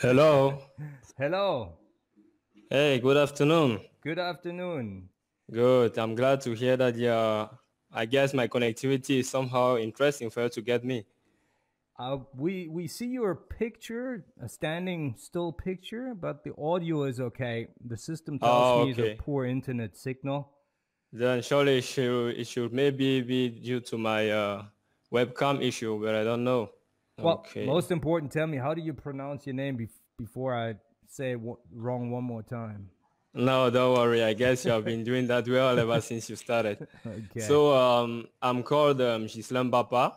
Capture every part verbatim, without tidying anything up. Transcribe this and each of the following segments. Hello. Hello. Hey, good afternoon. Good afternoon. Good. I'm glad to hear that you're, I guess my connectivity is somehow interesting for you to get me. Uh, we, we see your picture, a standing still picture, but the audio is okay. The system tells oh, me okay. It's a poor internet signal. Then surely it should, it should maybe be due to my uh, webcam issue, but I don't know. Well, okay. Most important, tell me, how do you pronounce your name bef before I say w wrong one more time? No, don't worry. I guess you have been doing that well ever since you started. Okay. So um, I'm called um, Ghislain Bappa,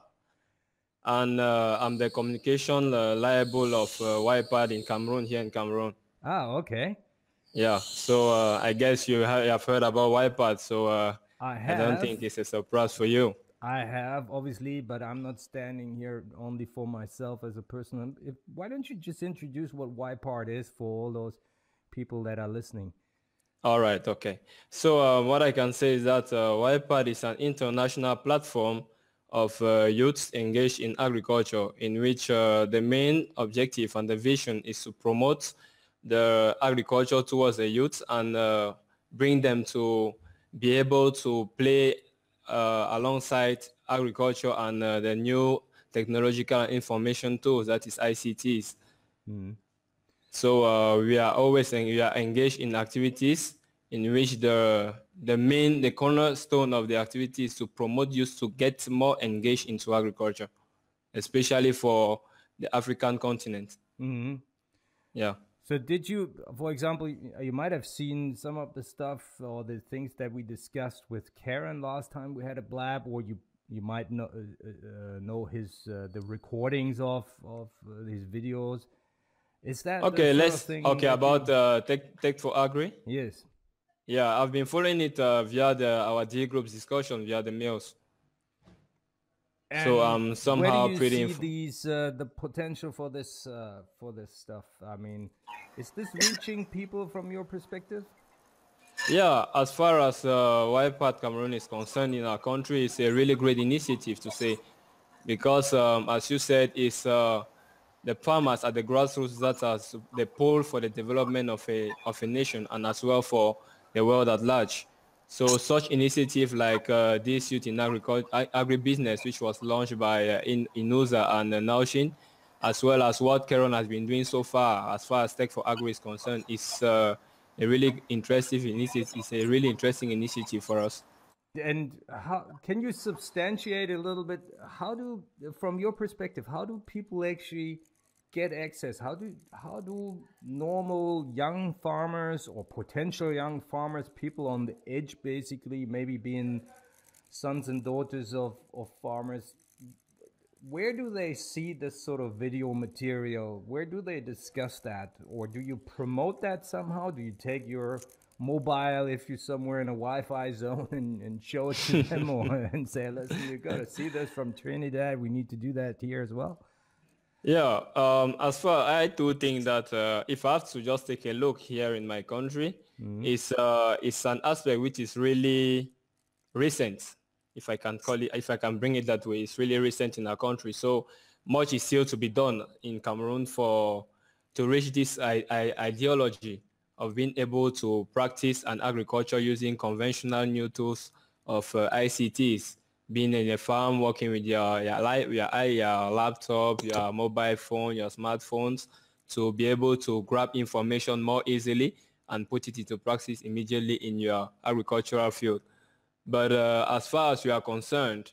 and uh, I'm the communication uh, liable of uh, Y PARD in Cameroon, here in Cameroon. Ah, okay. Yeah, so uh, I guess you have, you have heard about Y PARD, so uh, I, have, I don't think it's a surprise for you. I have, obviously, but I'm not standing here only for myself as a person. If, why don't you just introduce what Y PARD is for all those people that are listening? All right, okay. So uh, what I can say is that uh, Y PARD is an international platform of uh, youths engaged in agriculture, in which uh, the main objective and the vision is to promote the agriculture towards the youth and uh, bring them to be able to play uh, alongside agriculture and uh, the new technological information tools, that is I C Ts. Mm. So uh, we are always we are engaged in activities in which the the main the cornerstone of the activity is to promote youth to get more engaged into agriculture, especially for the African continent. Mm-hmm. Yeah. So did you, for example, you might have seen some of the stuff or the things that we discussed with Karen last time we had a blab, or you you might know uh, uh, know his uh, the recordings of of uh, his videos. Is that okay? Let's okay about uh, tech tech for agri. Yes. Yeah, I've been following it uh, via the our D group's discussion via the mails. And so um somehow where do you pretty see these uh, the potential for this uh, for this stuff? I mean, is this reaching people from your perspective? Yeah, as far as uh, Y PARD Cameroon is concerned in our country, it's a really great initiative to say, because um, as you said, it's uh, the farmers at the grassroots that are the pole for the development of a of a nation and as well for the world at large. So such initiative like uh, this Youth in Agriculture, Agribusiness, which was launched by uh, in Inoussa and uh, Nawsheen, as well as what Karen has been doing so far, as far as Tech for Agri is concerned, is uh, a really interesting initiative. It's a really interesting initiative for us. And how can you substantiate a little bit? How do, from your perspective, how do people actually get access? How do how do normal young farmers or potential young farmers, people on the edge, basically maybe being sons and daughters of, of farmers, where do they see this sort of video material? Where do they discuss that? Or do you promote that somehow? Do you take your mobile, if you're somewhere in a Wi-Fi zone, and, and show it to them or, and say, listen, you got to see this from Trinidad. We need to do that here as well. Yeah, um, as far I do think that uh, if I have to just take a look here in my country, mm-hmm. it's, uh, it's an aspect which is really recent, if I can call it, if I can bring it that way. It's really recent in our country. So much is still to be done in Cameroon for to reach this I I ideology of being able to practice an agriculture using conventional new tools of uh, I C Ts. Being in a farm, working with your your, your, your laptop, your mobile phone, your smartphones, to be able to grab information more easily and put it into practice immediately in your agricultural field. But uh, as far as we are concerned,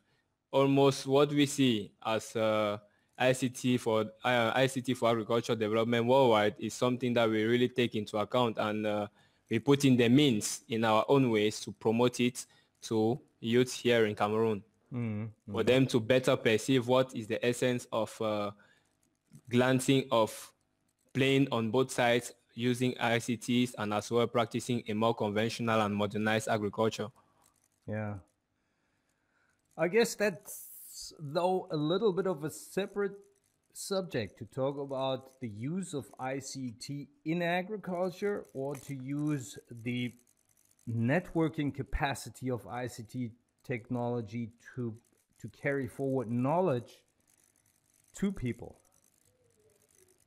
almost what we see as uh, I C T for uh, I C T for agricultural development worldwide is something that we really take into account, and uh, we put in the means in our own ways to promote it to youth here in Cameroon, mm-hmm. for them to better perceive what is the essence of uh, glancing of playing on both sides using I C Ts and as well practicing a more conventional and modernized agriculture. Yeah, I guess that's though a little bit of a separate subject to talk about the use of I C T in agriculture, or to use the networking capacity of I C T technology to to carry forward knowledge to people.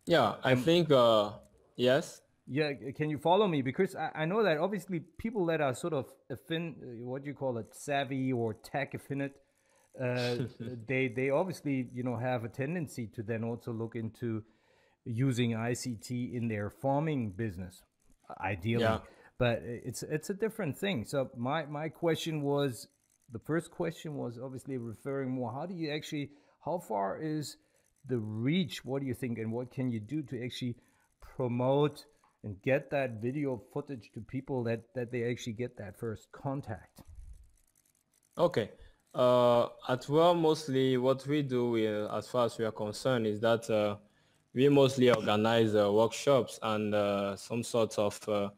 Yeah, I think, uh, yes. Yeah, can you follow me? Because I, I know that obviously people that are sort of affin, what do you call it, savvy or tech affinate, uh, they they obviously, you know, have a tendency to then also look into using I C T in their farming business, ideally. Yeah. But it's it's a different thing. So my my question was, the first question was obviously referring more. How do you actually? How far is the reach? What do you think, and what can you do to actually promote and get that video footage to people that, that they actually get that first contact? Okay. Uh, at well, mostly what we do uh, as far as we are concerned is that uh, we mostly organize uh, workshops and uh, some sorts of uh,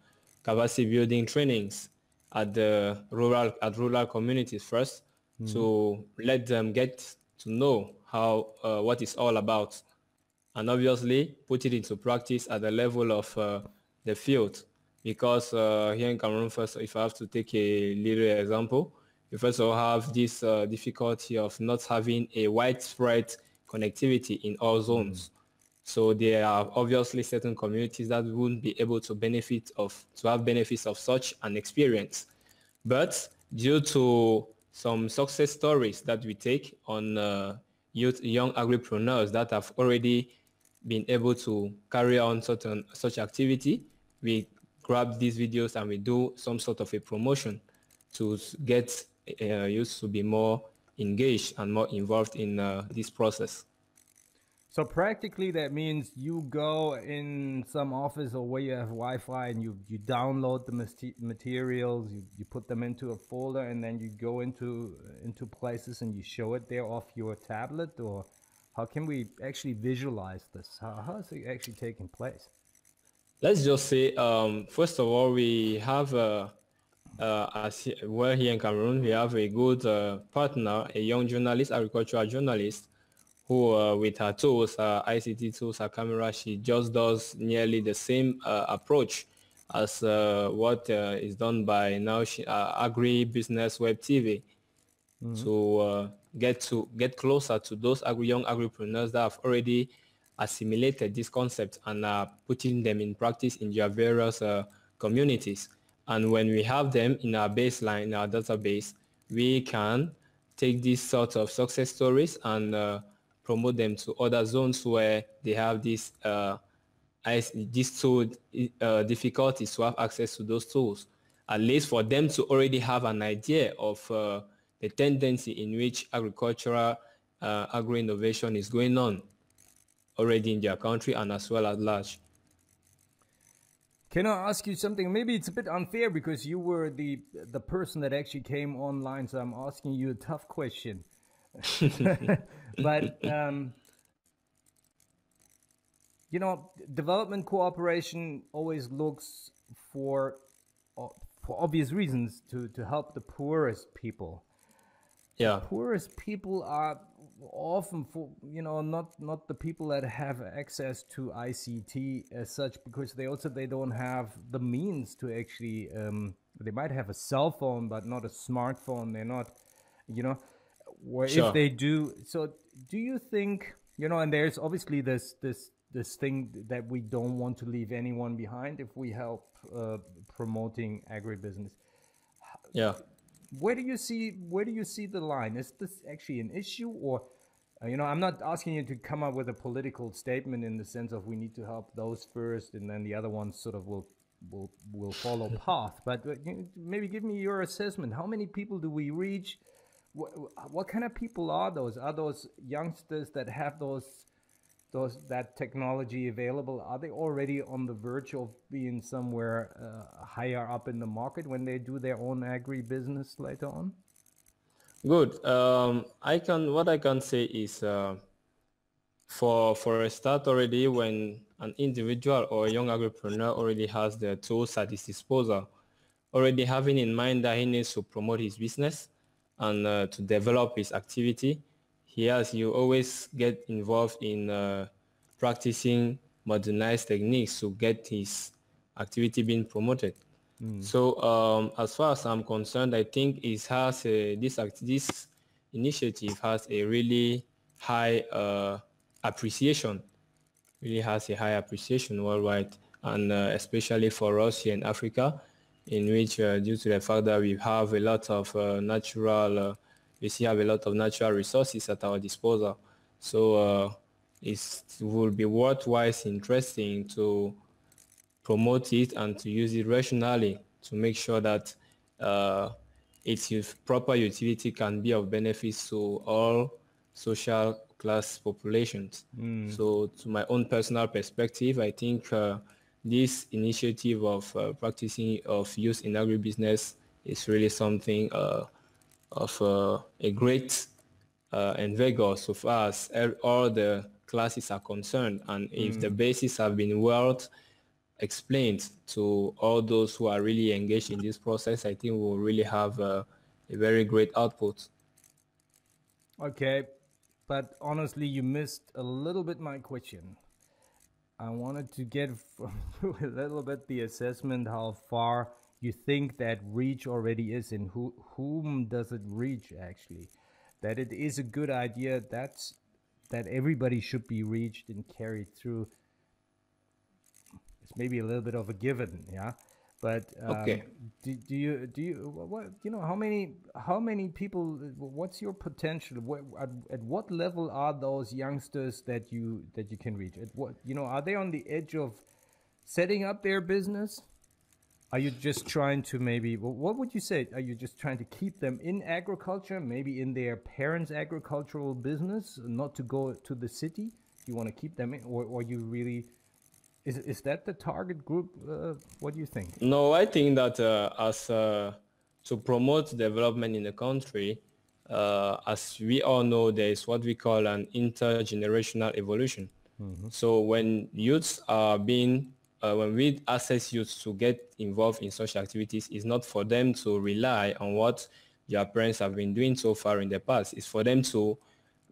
capacity building trainings at the rural, at rural communities first, mm-hmm. to let them get to know how, uh, what it's all about. And obviously put it into practice at the level of uh, the field, because uh, here in Cameroon, first, if I have to take a little example, we first of all have this uh, difficulty of not having a widespread connectivity in all zones. Mm. So there are obviously certain communities that wouldn't be able to benefit of, to have benefits of such an experience. But due to some success stories that we take on uh, youth, young agripreneurs that have already been able to carry on certain such activity, we grab these videos and we do some sort of a promotion to get uh, youth to be more engaged and more involved in uh, this process. So practically that means you go in some office or where you have Wi-Fi and you, you download the materials, you, you put them into a folder, and then you go into into places and you show it there off your tablet? Or how can we actually visualize this? How, how is it actually taking place? Let's just say, um, first of all, we have, uh, uh, as well here in Cameroon, we have a good uh, partner, a young journalist, agricultural journalist, who uh, with her tools, her I C T tools, her camera, she just does nearly the same uh, approach as uh, what uh, is done by Nawsheen uh, Agribusiness Web T V, mm-hmm. to uh, get to get closer to those agri young agripreneurs that have already assimilated this concept and are putting them in practice in their various uh, communities. And when we have them in our baseline, in our database, we can take these sort of success stories and uh, promote them to other zones where they have these uh, these tool uh, difficulties to have access to those tools, at least for them to already have an idea of uh, the tendency in which agricultural uh, agri-innovation is going on already in their country and as well at large. Can I ask you something? Maybe it's a bit unfair because you were the the person that actually came online, so I'm asking you a tough question. But um, you know, development cooperation always looks for for obvious reasons to to help the poorest people. Yeah, the poorest people are often, for you know, not not the people that have access to I C T as such, because they also they don't have the means to actually. Um, they might have a cell phone, but not a smartphone. They're not, you know. Or sure. If they do, so do you think, you know, and there's obviously this this this thing that we don't want to leave anyone behind if we help uh, promoting agribusiness. Yeah. Where do you see where do you see the line? Is this actually an issue? Or, uh, you know, I'm not asking you to come up with a political statement in the sense of we need to help those first and then the other ones sort of will will will follow path. But maybe give me your assessment. How many people do we reach? What, what kind of people are those? Are those youngsters that have those, those that technology available? Are they already on the verge of being somewhere uh, higher up in the market when they do their own agribusiness later on? Good. Um, I can. What I can say is, uh, for for a start, already when an individual or a young agripreneur already has the tools at his disposal, already having in mind that he needs to promote his business and uh, to develop his activity, he has you always get involved in uh, practicing modernized techniques to get his activity being promoted. Mm. So um, as far as I'm concerned, I think it has a, this this initiative has a really high uh, appreciation really has a high appreciation worldwide, and uh, especially for us here in Africa, in which uh, due to the fact that we have a lot of uh, natural, uh, we still have a lot of natural resources at our disposal. So uh, it's, it will be worthwhile, interesting to promote it and to use it rationally to make sure that uh, its proper utility can be of benefits to all social class populations. Mm. So to my own personal perspective, I think uh, this initiative of uh, practicing of use in agribusiness is really something uh, of uh, a great uh, endeavor so far as all the classes are concerned. And if mm. the bases have been well explained to all those who are really engaged in this process, I think we'll really have uh, a very great output. Okay, but honestly, you missed a little bit my question. I wanted to get a little bit the assessment how far you think that reach already is, and who whom does it reach actually? That it is a good idea, that's that everybody should be reached and carried through. It's maybe a little bit of a given, yeah. But um, okay. do, do you do you what you know how many how many people? What's your potential? What, at, at what level are those youngsters that you that you can reach? At what you know are they on the edge of setting up their business? Are you just trying to maybe? What would you say? Are you just trying to keep them in agriculture, maybe in their parents' agricultural business, not to go to the city? Do you want to keep them in, or or you really? Is, is that the target group? Uh, what do you think? No, I think that uh, as uh, to promote development in the country, uh, as we all know, there is what we call an intergenerational evolution. Mm-hmm. So when youths are being, uh, when we assess youths to get involved in such activities, it's not for them to rely on what their parents have been doing so far in the past. It's for them to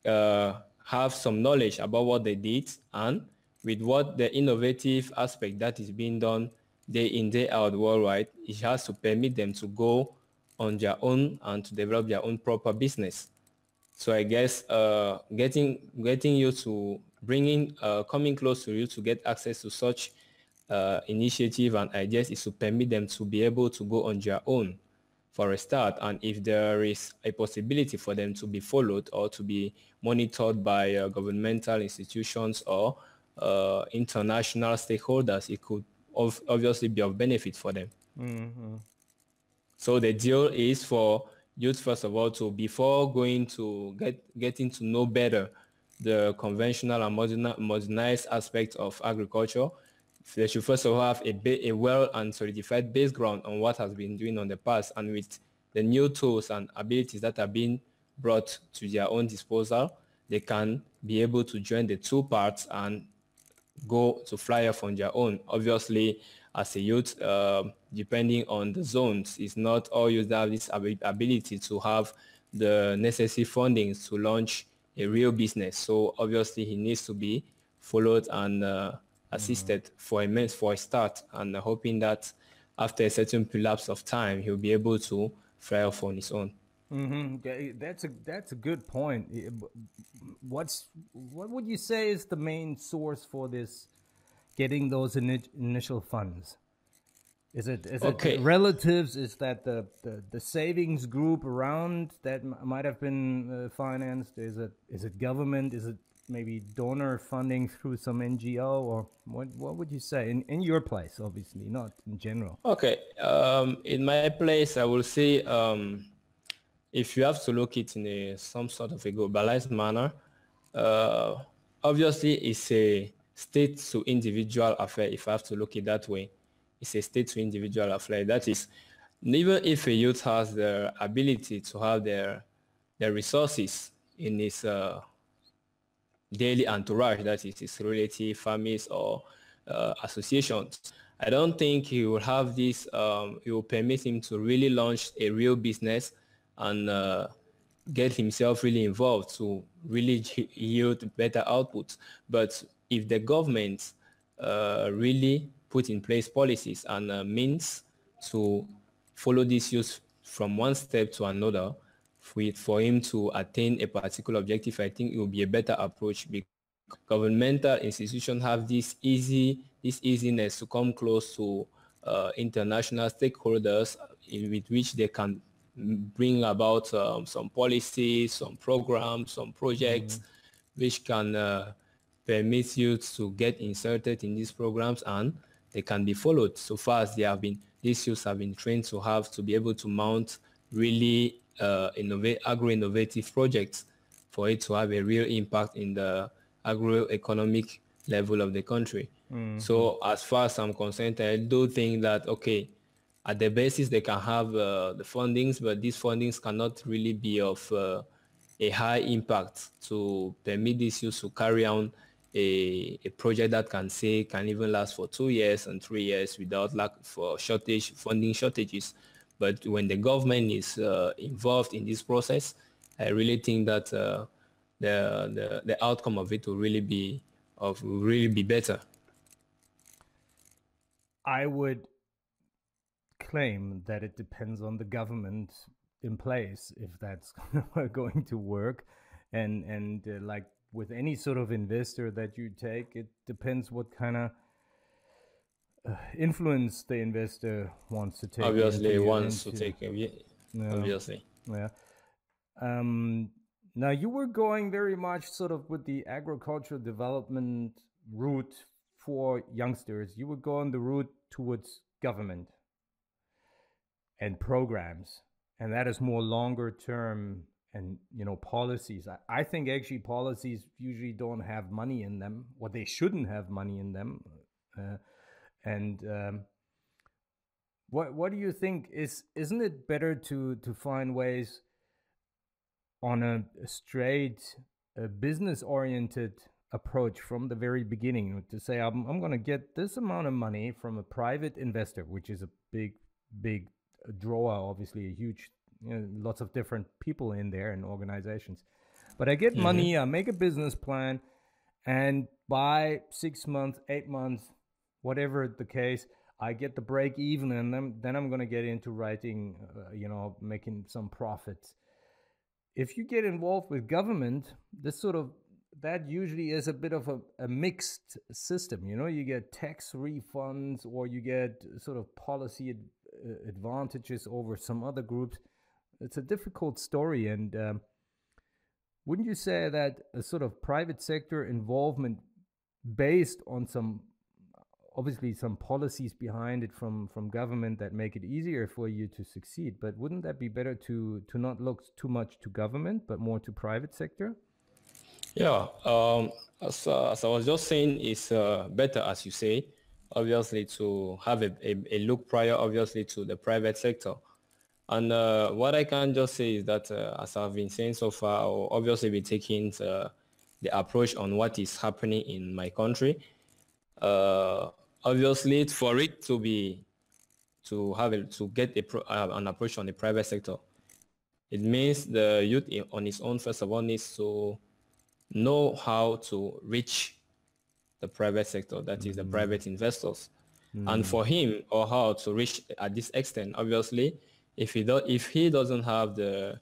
uh, have some knowledge about what they did, and with what the innovative aspect that is being done day in, day out worldwide, it has to permit them to go on their own and to develop their own proper business. So I guess uh, getting getting you to bringing uh, coming close to you to get access to such uh, initiative and ideas is to permit them to be able to go on their own for a start. And if there is a possibility for them to be followed or to be monitored by uh, governmental institutions or Uh, international stakeholders, it could ov obviously be of benefit for them. Mm-hmm. So the deal is for youth, first of all, to before going to get getting to know better the conventional and modern, modernized aspects of agriculture, they should first of all have a, a well and solidified background on what has been doing on the past, and with the new tools and abilities that are being brought to their own disposal, they can be able to join the two parts and go to fly off on their own. Obviously, as a youth, uh, depending on the zones, it's not all youth that have this ability to have the necessary funding to launch a real business. So obviously, he needs to be followed and uh, assisted mm-hmm. for a month, for a start, and uh, hoping that after a certain lapse of time, he'll be able to fly off on his own. Mm-hmm. That's a that's a good point. What's what would you say is the main source for this? Getting those ini initial funds. Is it is okay. it relatives? Is that the, the the savings group around that might have been uh, financed? Is it is it government? Is it maybe donor funding through some N G O, or what? What would you say in in your place? Obviously, not in general. Okay, um, in my place, I will say. Um, If you have to look it in a, some sort of a globalized manner, uh, obviously it's a state to individual affair. If I have to look it that way, it's a state to individual affair. That is, even if a youth has the ability to have their their resources in his uh, daily entourage, that is his relatives, families, or uh, associations, I don't think he will have this. Um, it will permit him to really launch a real business and uh, get himself really involved to really yield better output. But if the government uh, really put in place policies and uh, means to follow this use from one step to another for, it, for him to attain a particular objective, I think it will be a better approach, governmental institutions have this easy, this easiness to come close to uh, international stakeholders in, with which they can bring about um, some policies, some programs, some projects, mm-hmm. which can uh, permit youth to get inserted in these programs, and they can be followed so far as they have been, these youths have been trained to have to be able to mount really uh, innovate, agro-innovative projects for it to have a real impact in the agro-economic level of the country. Mm-hmm. So as far as I'm concerned, I do think that, okay, at the basis they can have uh, the fundings, but these fundings cannot really be of uh, a high impact to permit these youths to carry on a, a project that can say can even last for two years and three years without lack for shortage, funding shortages. But when the government is uh, involved in this process, I really think that uh, the, the the outcome of it will really be of will really be better. I would claim that it depends on the government in place if that's going to work, and and uh, like with any sort of investor that you take, it depends what kind of uh, influence the investor wants to take. Obviously, wants to take. Yeah. Yeah. Obviously, yeah. Um, now you were going very much sort of with the agricultural development route for youngsters. You were going the route towards government and programs, and that is more longer term, and you know, policies. I, I think actually policies usually don't have money in them, or they shouldn't have money in them. Uh, and um, what what do you think is? Isn't it better to to find ways on a, a straight, a business oriented approach from the very beginning to say, I'm I'm going to get this amount of money from a private investor, which is a big big drawer, obviously a huge. You know, lots of different people in there and organizations, but I get mm-hmm. money, I make a business plan, and by six months, eight months, whatever the case, I get the break even, and then, then I'm going to get into writing, uh, you know, making some profits. If you get involved with government, this sort of, that usually is a bit of a, a mixed system. You know, you get tax refunds, or you get sort of policy ad advantages over some other groups. It's a difficult story, and um, wouldn't you say that a sort of private sector involvement based on some, obviously some policies behind it from, from government that make it easier for you to succeed, but wouldn't that be better to, to not look too much to government, but more to private sector? Yeah, um, as, uh, as I was just saying, it's uh, better, as you say, obviously to have a, a, a look prior, obviously, to the private sector. And uh, what I can just say is that, uh, as I've been saying so far, I'll obviously be taking uh, the approach on what is happening in my country. Uh, obviously, for it to be to have a, to get a pro, uh, an approach on the private sector, it means the youth on its own, first of all, needs to know how to reach the private sector, that mm-hmm. is the private investors. Mm-hmm. And for him or her to reach at this extent, obviously, If he, do, if he doesn't have the,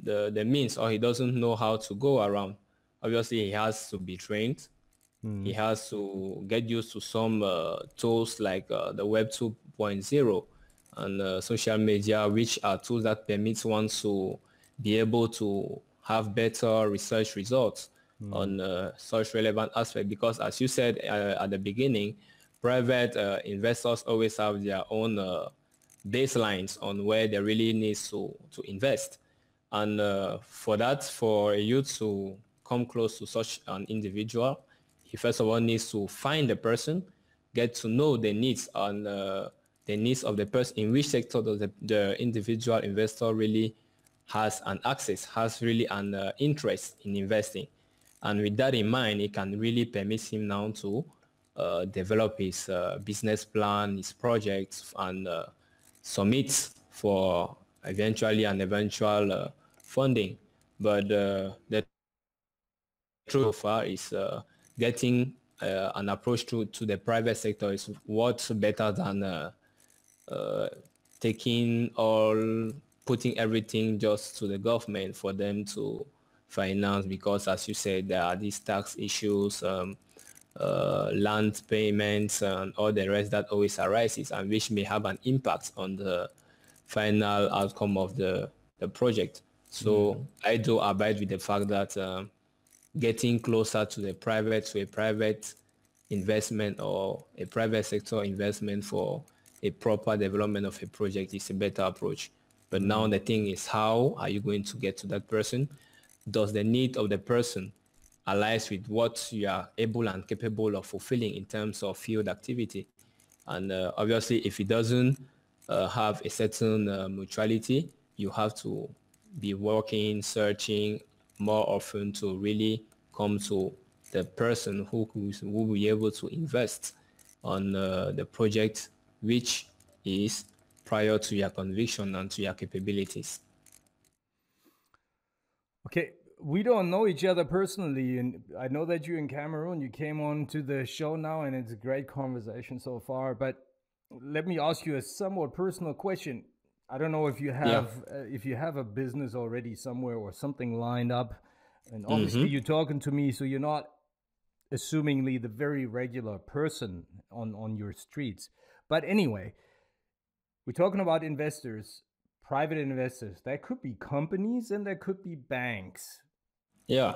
the the means, or he doesn't know how to go around, obviously he has to be trained. Mm. He has to get used to some uh, tools like uh, the Web two point oh and uh, social media, which are tools that permits one to be able to have better research results mm. on uh, such relevant aspects. Because as you said uh, at the beginning, private uh, investors always have their own uh, baselines on where they really need to, to invest. And uh, for that, for a youth to come close to such an individual, he first of all needs to find the person, get to know the needs and uh, the needs of the person, in which sector does the, the individual investor really has an access, has really an uh, interest in investing. And with that in mind, it can really permit him now to uh, develop his uh, business plan, his projects, and uh, submit for eventually an eventual uh, funding. But uh, the truth so far is uh, getting uh, an approach to, to the private sector is what's better than uh, uh, taking all, putting everything just to the government for them to finance, because as you said, there are these tax issues, um, uh, land payments, and all the rest that always arises, and which may have an impact on the final outcome of the, the project. So mm-hmm. I do abide with the fact that um, getting closer to the private, to a private investment or a private sector investment for a proper development of a project is a better approach. But now the thing is, how are you going to get to that person? Does the need of the person align with what you are able and capable of fulfilling in terms of field activity? And uh, obviously, if it doesn't uh, have a certain uh, mutuality, you have to be working, searching more often to really come to the person who, who will be able to invest on uh, the project, which is prior to your conviction and to your capabilities. Okay, we don't know each other personally, and I know that you're in Cameroon. You came on to the show now, and it's a great conversation so far. But let me ask you a somewhat personal question. I don't know if you have yeah. uh, if you have a business already somewhere or something lined up, and obviously mm-hmm. you're talking to me, so you're not assumingly the very regular person on on your streets. But anyway, we're talking about investors, private investors. There could be companies and there could be banks. Yeah.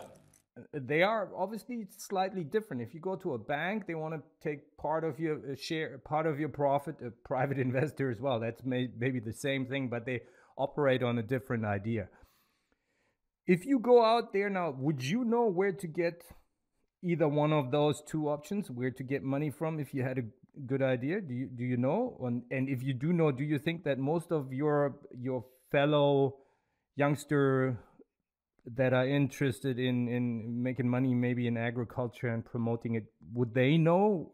They are obviously slightly different. If you go to a bank, they want to take part of your share, part of your profit, a private investor as well. That's may, maybe the same thing, but they operate on a different idea. If you go out there now, would you know where to get either one of those two options, where to get money from if you had a good idea? Do you, do you know? And, and if you do know, do you think that most of your, your fellow youngster that are interested in, in making money, maybe in agriculture and promoting it, would they know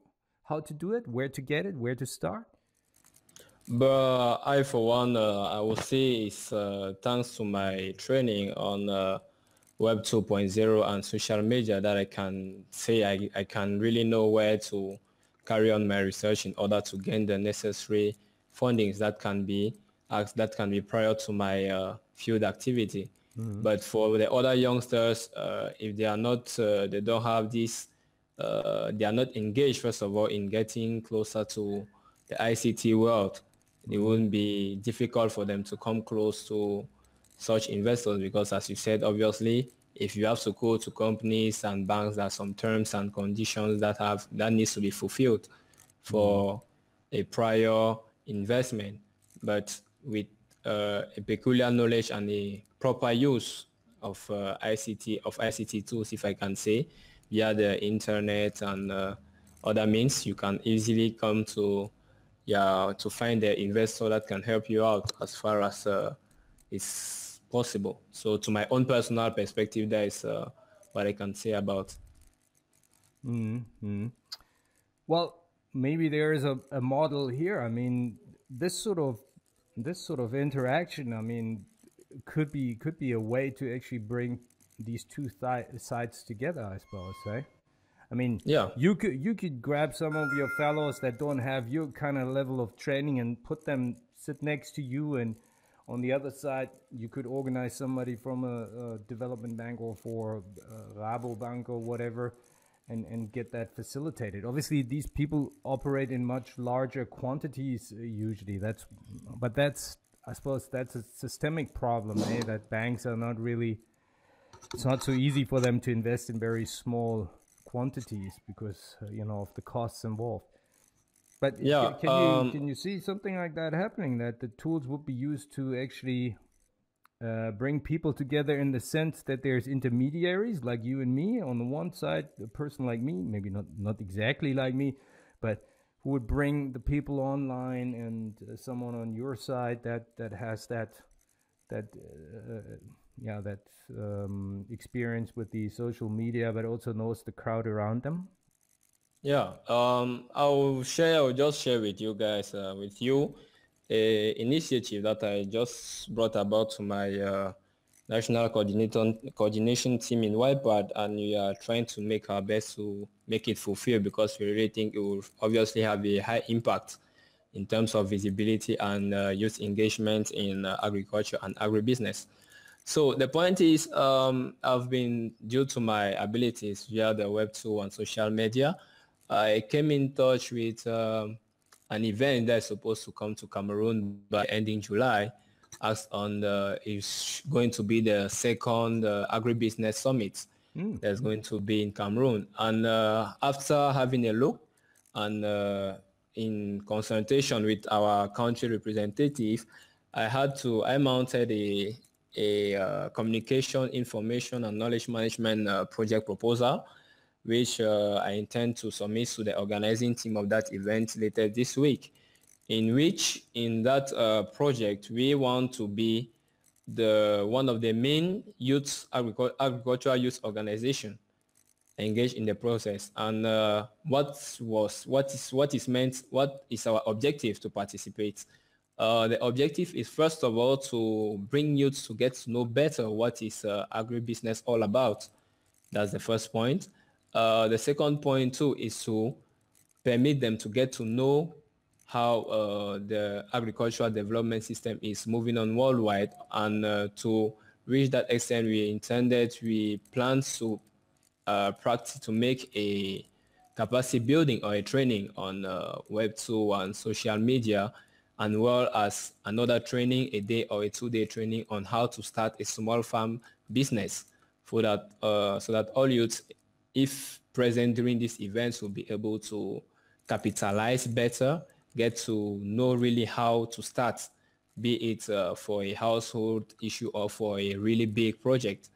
how to do it, where to get it, where to start? But I, for one, uh, I will say it's uh, thanks to my training on uh, Web two point oh and social media that I can say I, I can really know where to carry on my research in order to gain the necessary fundings that can be that can be prior to my uh, field activity. Mm-hmm. But for the other youngsters, uh, if they are not, uh, they don't have this, uh, they are not engaged, first of all, in getting closer to the I C T world, mm-hmm. it wouldn't be difficult for them to come close to such investors because, as you said, obviously, if you have to go to companies and banks, there are some terms and conditions that have that needs to be fulfilled for mm-hmm. a prior investment. But with uh, a peculiar knowledge and a proper use of uh, I C T of I C T tools, if I can say, via the internet and uh, other means, you can easily come to yeah to find the investor that can help you out as far as uh, it's possible. So to my own personal perspective, that is uh, what I can say about. Mm-hmm. Well, maybe there is a, a model here. I mean, this sort of this sort of interaction, I mean, could be could be a way to actually bring these two sides together, I suppose, right? I mean, yeah, you could you could grab some of your fellows that don't have your kind of level of training and put them sit next to you, and on the other side, you could organize somebody from a, a development bank or for a Rabobank or whatever, and, and get that facilitated. Obviously, these people operate in much larger quantities usually. That's, but that's, I suppose, that's a systemic problem, eh? That banks are not really, it's not so easy for them to invest in very small quantities because, you know, of the costs involved. But yeah, can you, um, can you see something like that happening, that the tools would be used to actually uh, bring people together in the sense that there's intermediaries like you and me on the one side, a person like me, maybe not, not exactly like me, but who would bring the people online, and uh, someone on your side that, that has that, that uh, yeah, that um, experience with the social media, but also knows the crowd around them? Yeah, um, I'll share, I'll just share with you guys, uh, with you, an initiative that I just brought about to my uh, national coordination team in Y PARD, and we are trying to make our best to make it fulfill because we really think it will obviously have a high impact in terms of visibility and uh, youth engagement in uh, agriculture and agribusiness. So the point is, um, I've been, due to my abilities via the Web two and social media, I came in touch with um, an event that's supposed to come to Cameroon by ending July, as on the, is going to be the second uh, Agribusiness Summit mm. that's going to be in Cameroon. And uh, after having a look and uh, in consultation with our country representative, I had to, I mounted a, a uh, communication, information and knowledge management uh, project proposal, which uh, I intend to submit to the organizing team of that event later this week, in which in that uh, project, we want to be the one of the main youth agric agricultural youth organization engaged in the process. And uh, what was, what is, what is meant, what is our objective to participate? Uh, the objective is, first of all, to bring youth to get to know better what is uh, agribusiness all about. That's the first point. Uh, the second point too is to permit them to get to know how uh, the agricultural development system is moving on worldwide, and uh, to reach that extent, we intended, we plan to uh, practice to make a capacity building or a training on uh, Web two and social media, and well as another training, a day or a two-day training on how to start a small farm business, for that, uh, so that all youths, if present during these events, will be able to capitalize better, get to know really how to start, be it uh, for a household issue or for a really big project.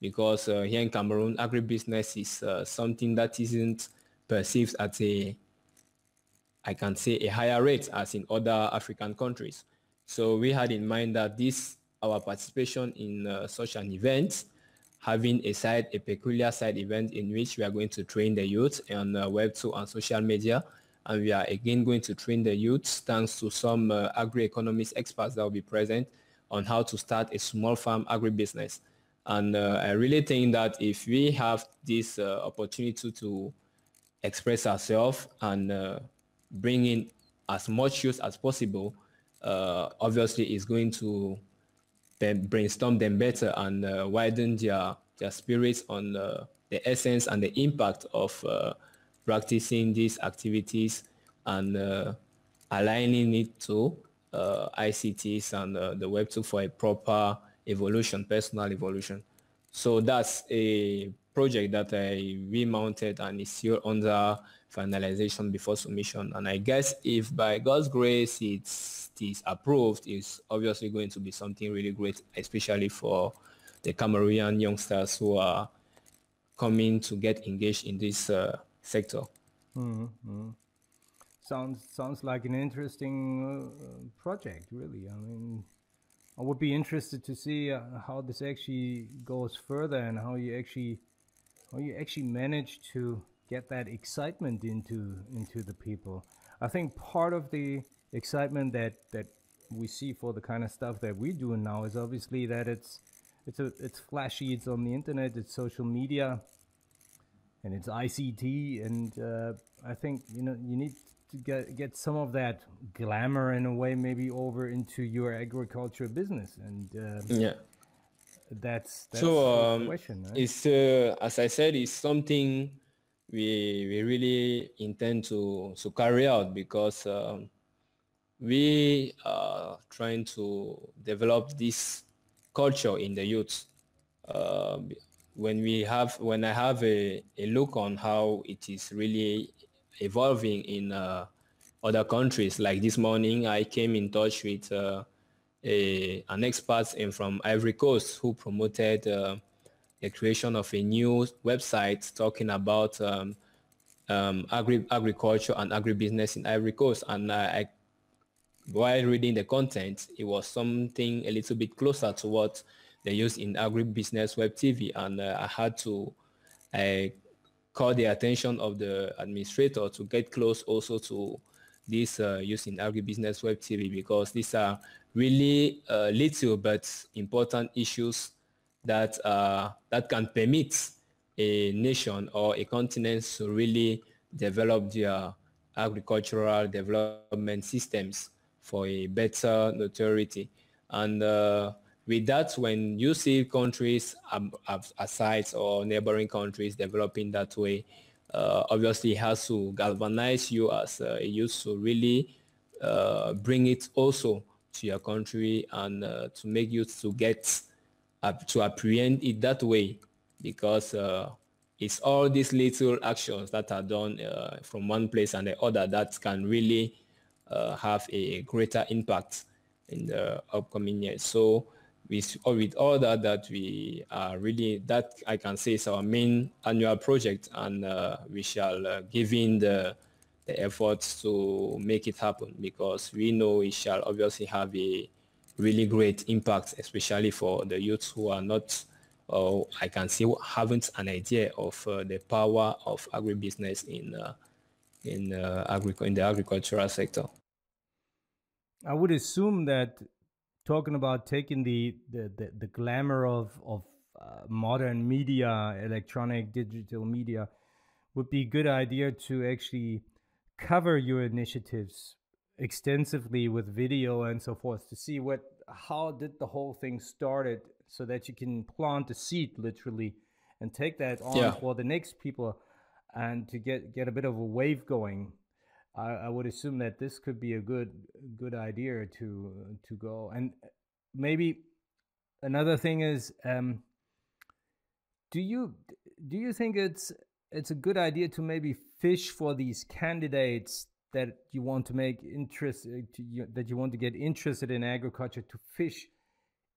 Because uh, here in Cameroon, agribusiness is uh, something that isn't perceived at a, I can say, a higher rate as in other African countries. So we had in mind that this, our participation in uh, such an event, having a side, a peculiar side event in which we are going to train the youth on uh, Web two and social media. And we are again going to train the youth, thanks to some uh, agri-economist experts that will be present, on how to start a small farm agribusiness. And uh, I really think that if we have this uh, opportunity to express ourselves and uh, bring in as much youth as possible, uh, obviously it's going to then brainstorm them better and uh, widen their, their spirits on uh, the essence and the impact of uh, practicing these activities and uh, aligning it to uh, I C Ts and uh, the Web two for a proper evolution, personal evolution. So that's a project that I remounted and is still under finalization before submission. And I guess if by God's grace it's, it is approved, it's obviously going to be something really great, especially for the Cameroonian youngsters who are coming to get engaged in this uh, sector. Mm-hmm. Sounds sounds like an interesting uh, project, really. I mean, I would be interested to see uh, how this actually goes further and how you actually how you actually manage to get that excitement into into the people. I think part of the excitement that that we see for the kind of stuff that we're doing now is obviously that it's it's a, it's flashy, it's on the internet, it's social media, and it's I C T, and uh, I think you know you need to get get some of that glamour in a way, maybe over into your agriculture business, and uh, yeah, that's, that's so. Um, the question, right? It's uh, as I said, it's something we we really intend to to carry out, because um, we are trying to develop this culture in the youth. Uh, When we have, when I have a, a look on how it is really evolving in uh, other countries, like this morning, I came in touch with uh, a, an expert in, from Ivory Coast, who promoted uh, the creation of a new website talking about um, um, agri agriculture and agribusiness in Ivory Coast. And I, I, while reading the content, it was something a little bit closer to what they use in Agribusiness Web T V, and uh, I had to I call the attention of the administrator to get close also to this uh, use in Agribusiness Web T V, because these are really uh, little but important issues that uh, that can permit a nation or a continent to really develop their agricultural development systems for a better notoriety. And uh, With that, when you see countries um, aside or neighboring countries developing that way, uh, obviously it has to galvanize you as uh, it used to really uh, bring it also to your country and uh, to make you to get up to apprehend it that way, because uh, it's all these little actions that are done uh, from one place and the other that can really uh, have a greater impact in the upcoming years. So with, with all that, that we are really, that I can say is our main annual project, and uh, we shall uh, give in the, the efforts to make it happen, because we know it shall obviously have a really great impact, especially for the youth who are not, or I can say haven't an idea of uh, the power of agribusiness in uh, in uh, agric in the agricultural sector. I would assume that talking about taking the the, the, the glamour of of uh, modern media, electronic digital media, would be a good idea to actually cover your initiatives extensively with video and so forth, to see what how did the whole thing started, so that you can plant a seed literally and take that on yeah. for the next people, and to get get a bit of a wave going. I, I would assume that this could be a good good idea to to go. And maybe another thing is, um, do you do you think it's it's a good idea to maybe fish for these candidates that you want to make interest to you, that you want to get interested in agriculture, to fish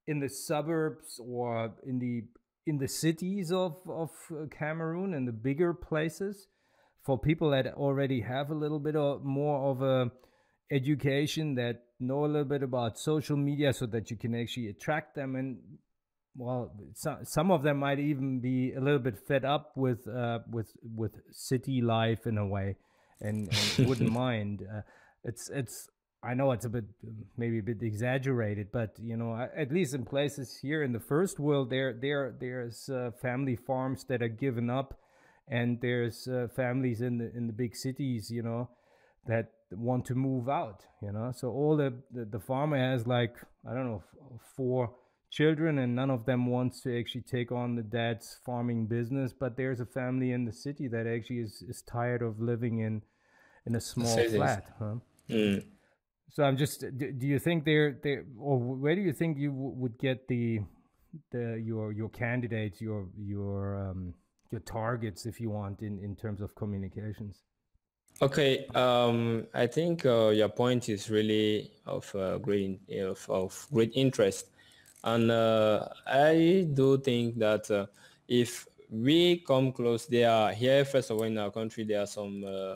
in the suburbs or in the in the cities of of Cameroon and the bigger places, for people that already have a little bit or more of a education, that know a little bit about social media, so that you can actually attract them? And well, so, some of them might even be a little bit fed up with uh, with with city life in a way, and, and wouldn't mind. Uh, it's it's. I know it's a bit, maybe a bit exaggerated, but you know, at least in places here in the first world, there, there, there's uh, family farms that are given up, and there's uh, families in the in the big cities, you know, that want to move out, you know. So all the the, the farmer has, like, I don't know, four children, and none of them wants to actually take on the dad's farming business. But there's a family in the city that actually is is tired of living in in a small cities. flat. Huh? Mm. So I'm just, do you think there, there, or where do you think you w would get the, the your your candidates, your your um, your targets, if you want, in in terms of communications? Okay, um, I think uh, your point is really of uh, great of, of great interest, and uh, I do think that uh, if we come close, there are here first of all in our country there are some. Uh,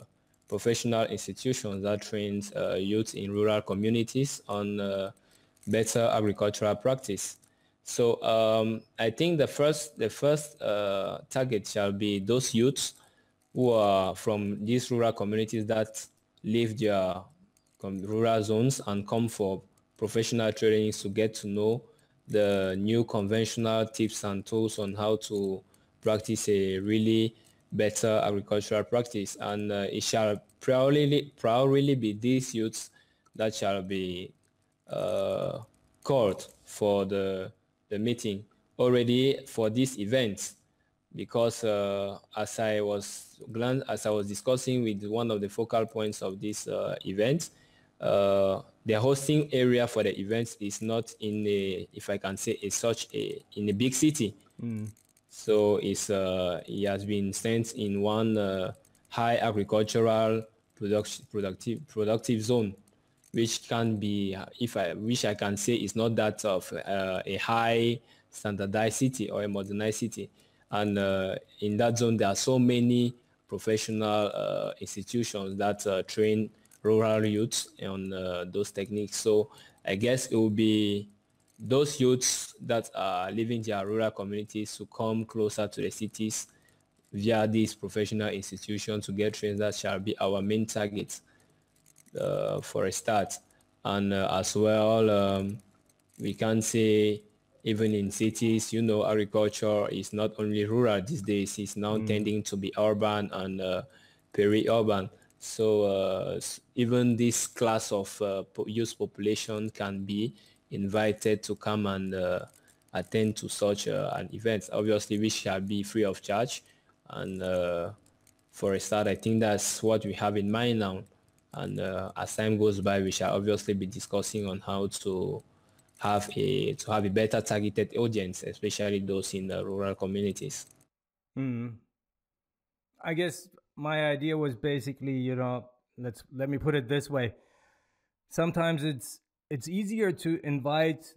professional institutions that train uh, youth in rural communities on uh, better agricultural practice. So um, I think the first, the first uh, target shall be those youths who are from these rural communities that leave their rural zones and come for professional trainings to get to know the new conventional tips and tools on how to practice a really better agricultural practice, and uh, it shall probably probably be these youths that shall be uh, called for the the meeting already for these events, because uh, as I was as I was discussing with one of the focal points of this uh, event, uh, the hosting area for the events is not in a, if I can say, a such a in a big city. Mm. So it's, uh, it has been sent in one uh, high agricultural product, productive productive zone, which can be, if I which I can say, is not that of uh, a high standardized city or a modernized city. And uh, in that zone, there are so many professional uh, institutions that uh, train rural youths on uh, those techniques. So I guess it will be those youths that are living in their rural communities to come closer to the cities via these professional institutions to get trained. That shall be our main target uh, for a start. And uh, as well, um, we can say even in cities, you know, agriculture is not only rural these days, it's now mm. tending to be urban and uh, peri-urban. So uh, even this class of uh, youth population can be invited to come and uh, attend to such uh, an event, obviously, which shall be free of charge. And uh, for a start, I think that's what we have in mind now. And uh, as time goes by, we shall obviously be discussing on how to have a to have a better targeted audience, especially those in the rural communities. Hmm. I guess my idea was basically, you know, let's let me put it this way. Sometimes it's it's easier to invite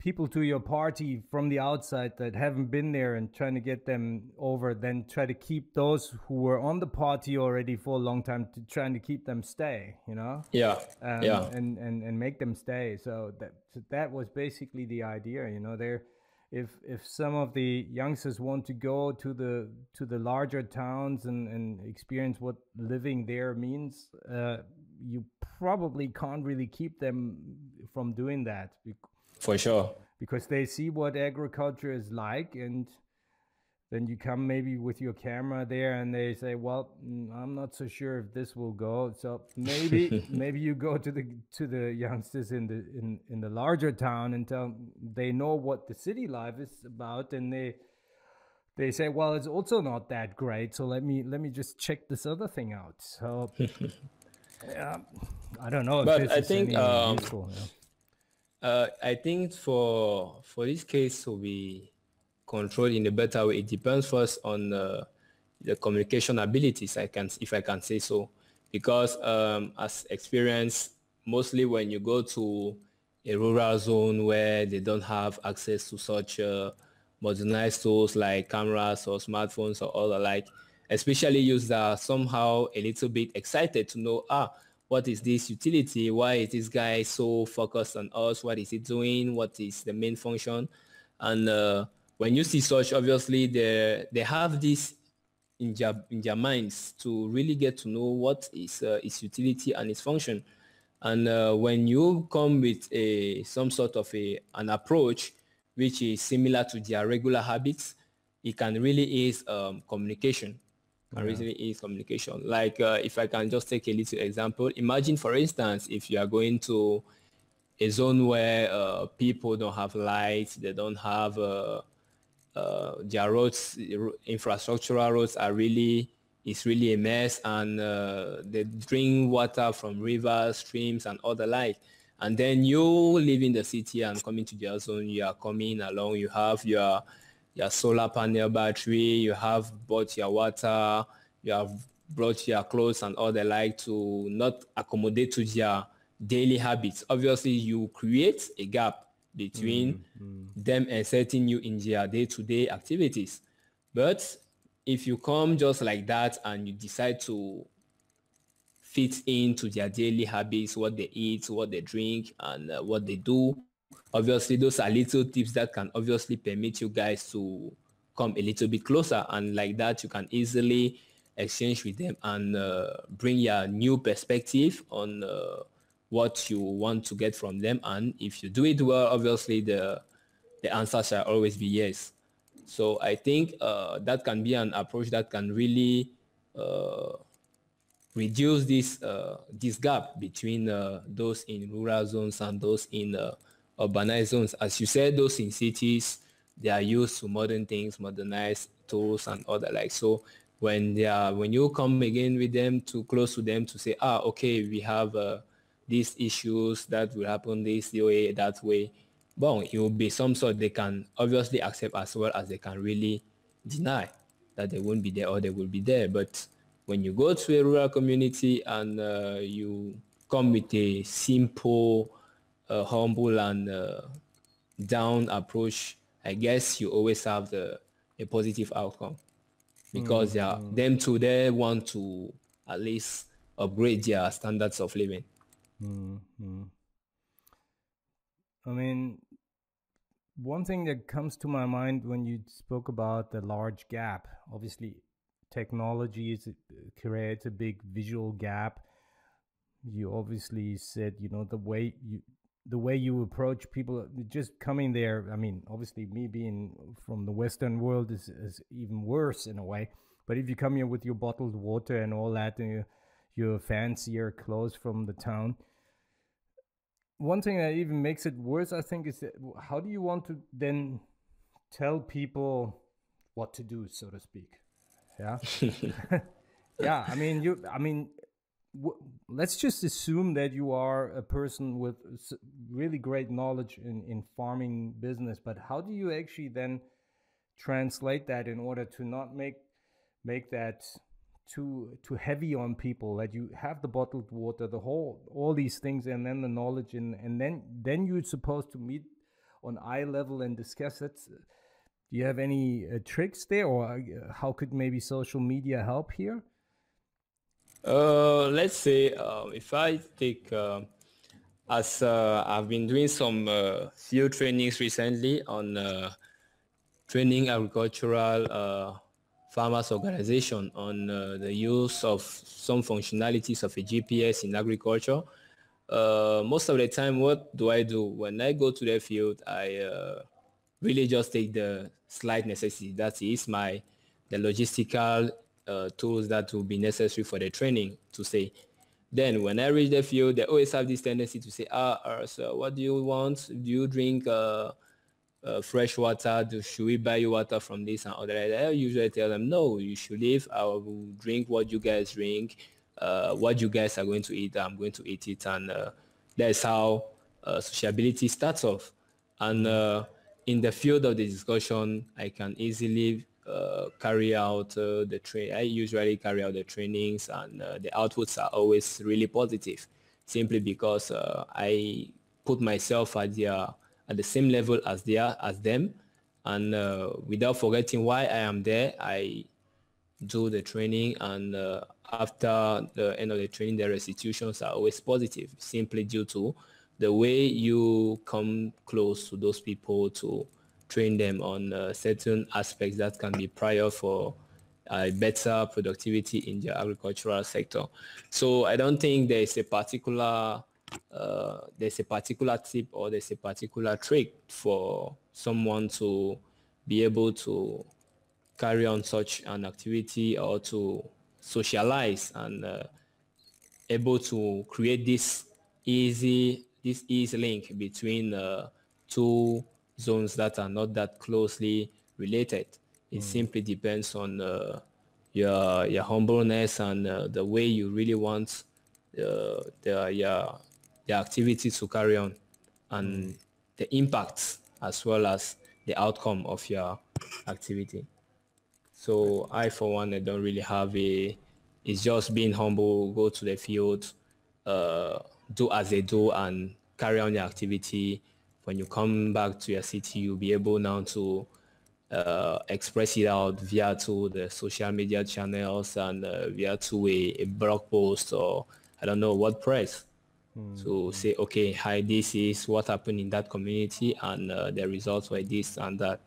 people to your party from the outside that haven't been there and trying to get them over than try to keep those who were on the party already for a long time to trying to keep them stay, you know? Yeah. Um, yeah. And, and, and make them stay. So that, that was basically the idea, you know, there, if, if some of the youngsters want to go to the, to the larger towns and, and experience what living there means, uh, you probably can't really keep them from doing that. For sure. Because they see what agriculture is like, and then you come maybe with your camera there and they say, well, I'm not so sure if this will go. So maybe maybe you go to the to the youngsters in the in, in the larger town and tell they know what the city life is about, and they they say, well, it's also not that great. So let me let me just check this other thing out. So yeah, I don't know if but this I is think um useful, yeah. Uh, I think for for this case to be controlled in a better way, it depends first on uh, the communication abilities, I can, if I can say so, because um, as experience, mostly when you go to a rural zone where they don't have access to such uh, modernized tools like cameras or smartphones or all the like, especially users are somehow a little bit excited to know, ah, what is this utility? Why is this guy so focused on us? What is he doing? What is the main function? And uh, when you see such, obviously, they, they have this in their, in their minds to really get to know what is uh, its utility and its function. And uh, when you come with a, some sort of a, an approach which is similar to their regular habits, it can really ease um, communication. Yeah. Originally is communication. Like uh, if I can just take a little example, imagine for instance, if you are going to a zone where uh, people don't have lights, they don't have uh, uh, their roads, infrastructural roads are really, it's really a mess, and uh, they drink water from rivers, streams and all the like. And then you live in the city and coming to their zone, you are coming along, you have your your solar panel battery, you have bought your water, you have brought your clothes and all the like to not accommodate to their daily habits. Obviously, you create a gap between mm-hmm. them and setting you in their day-to-day activities. But if you come just like that and you decide to fit into their daily habits, what they eat, what they drink, and uh, what they do, obviously, those are little tips that can obviously permit you guys to come a little bit closer, and like that, you can easily exchange with them and uh, bring your new perspective on uh, what you want to get from them. And if you do it well, obviously, the the answer shall always be yes. So I think uh, that can be an approach that can really uh, reduce this uh, this gap between uh, those in rural zones and those in uh, urbanized zones. As you said, those in cities, they are used to modern things, modernized tools and other like. So when they are, when you come again with them, too close to them to say, ah, okay, we have uh, these issues that will happen this way, that way, well, it will be some sort they can obviously accept, as well as they can really deny that they won't be there or they will be there. But when you go to a rural community and uh, you come with a simple, a humble and uh, down approach, I guess you always have the a positive outcome, because mm, they are, mm. them too, they want to at least upgrade their standards of living. Mm, mm. I mean, one thing that comes to my mind when you spoke about the large gap, obviously technology is, creates a big visual gap. You obviously said, you know, the way you the way you approach people just coming there. I mean, obviously me being from the Western world is, is even worse in a way. But if you come here with your bottled water and all that, and you, your fancier clothes from the town, one thing that even makes it worse, I think, is that how do you want to then tell people what to do, so to speak? Yeah. Yeah. I mean, you, I mean, w let's just assume that you are a person with really great knowledge in, in farming business, but how do you actually then translate that in order to not make, make that too, too heavy on people, that you have the bottled water, the whole, all these things, and then the knowledge, and, and then, then you're supposed to meet on eye level and discuss it. Do you have any uh, tricks there, or how could maybe social media help here? Uh, let's say uh, if I take, uh, as uh, I've been doing some uh, few trainings recently on uh, training agricultural uh, farmers organization on uh, the use of some functionalities of a G P S in agriculture. Uh, most of the time, what do I do? When I go to the field, I uh, really just take the slight necessity, that is my the logistical uh, tools that will be necessary for the training to say. Then when I reach the field, they always have this tendency to say, ah, uh, so what do you want? Do you drink uh, uh, fresh water? Do, should we buy you water from this and other? I usually tell them, no, you should leave. I will drink what you guys drink. Uh, what you guys are going to eat, I'm going to eat it. And uh, that's how uh, sociability starts off. And uh, in the field of the discussion, I can easily uh, carry out uh, the train. I usually carry out the trainings, and uh, the outputs are always really positive, simply because uh, I put myself at their, at the same level as they are, as them. And uh, without forgetting why I am there, I do the training, and uh, after the end of the training, the restitutions are always positive, simply due to the way you come close to those people to train them on uh, certain aspects that can be prior for uh, better productivity in the agricultural sector. So I don't think there is a particular uh, there's a particular tip, or there's a particular trick for someone to be able to carry on such an activity, or to socialize and uh, able to create this easy this easy link between uh, two zones that are not that closely related. It mm. simply depends on uh, your your humbleness and uh, the way you really want uh, the your the activity to carry on, and mm. the impacts as well as the outcome of your activity. So I, for one, I don't really have a, it's just being humble, go to the field, uh, do as they do, and carry on your activity. When you come back to your city, you'll be able now to uh, express it out via to the social media channels, and uh, via to a, a blog post, or I don't know, WordPress. Mm-hmm. So say, okay, hi, this is what happened in that community, and uh, the results were this and that.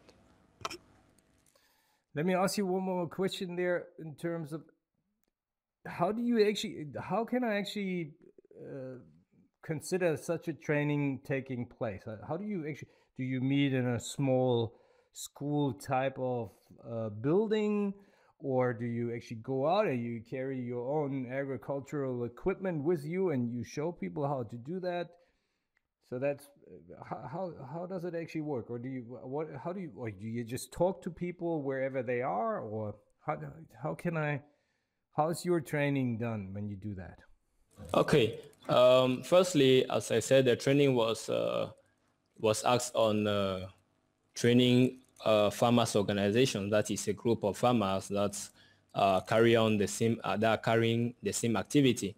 Let me ask you one more question there, in terms of how do you actually, how can I actually uh, consider such a training taking place? How do you actually, do you meet in a small school type of uh, building, or do you actually go out and you carry your own agricultural equipment with you and you show people how to do that? So that's how, how does it actually work? Or do you, what, how do you, or do you just talk to people wherever they are? Or how, how can I, how's your training done when you do that? Okay. Um, firstly, as I said, the training was, uh, was asked on uh, training uh, farmers organization. That is a group of farmers that uh, carry on the same, uh, that are carrying the same activity.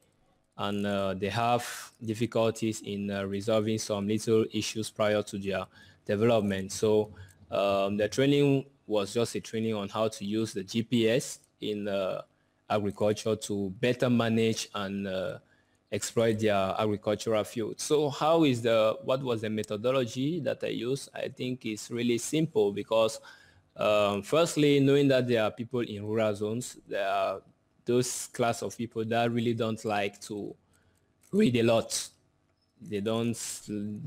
And uh, they have difficulties in uh, resolving some little issues prior to their development. So um, the training was just a training on how to use the G P S in uh, agriculture to better manage and uh, exploit their agricultural field. So how is the, what was the methodology that I used? I think it's really simple, because um, firstly, knowing that there are people in rural zones, there are those class of people that really don't like to read a lot. They don't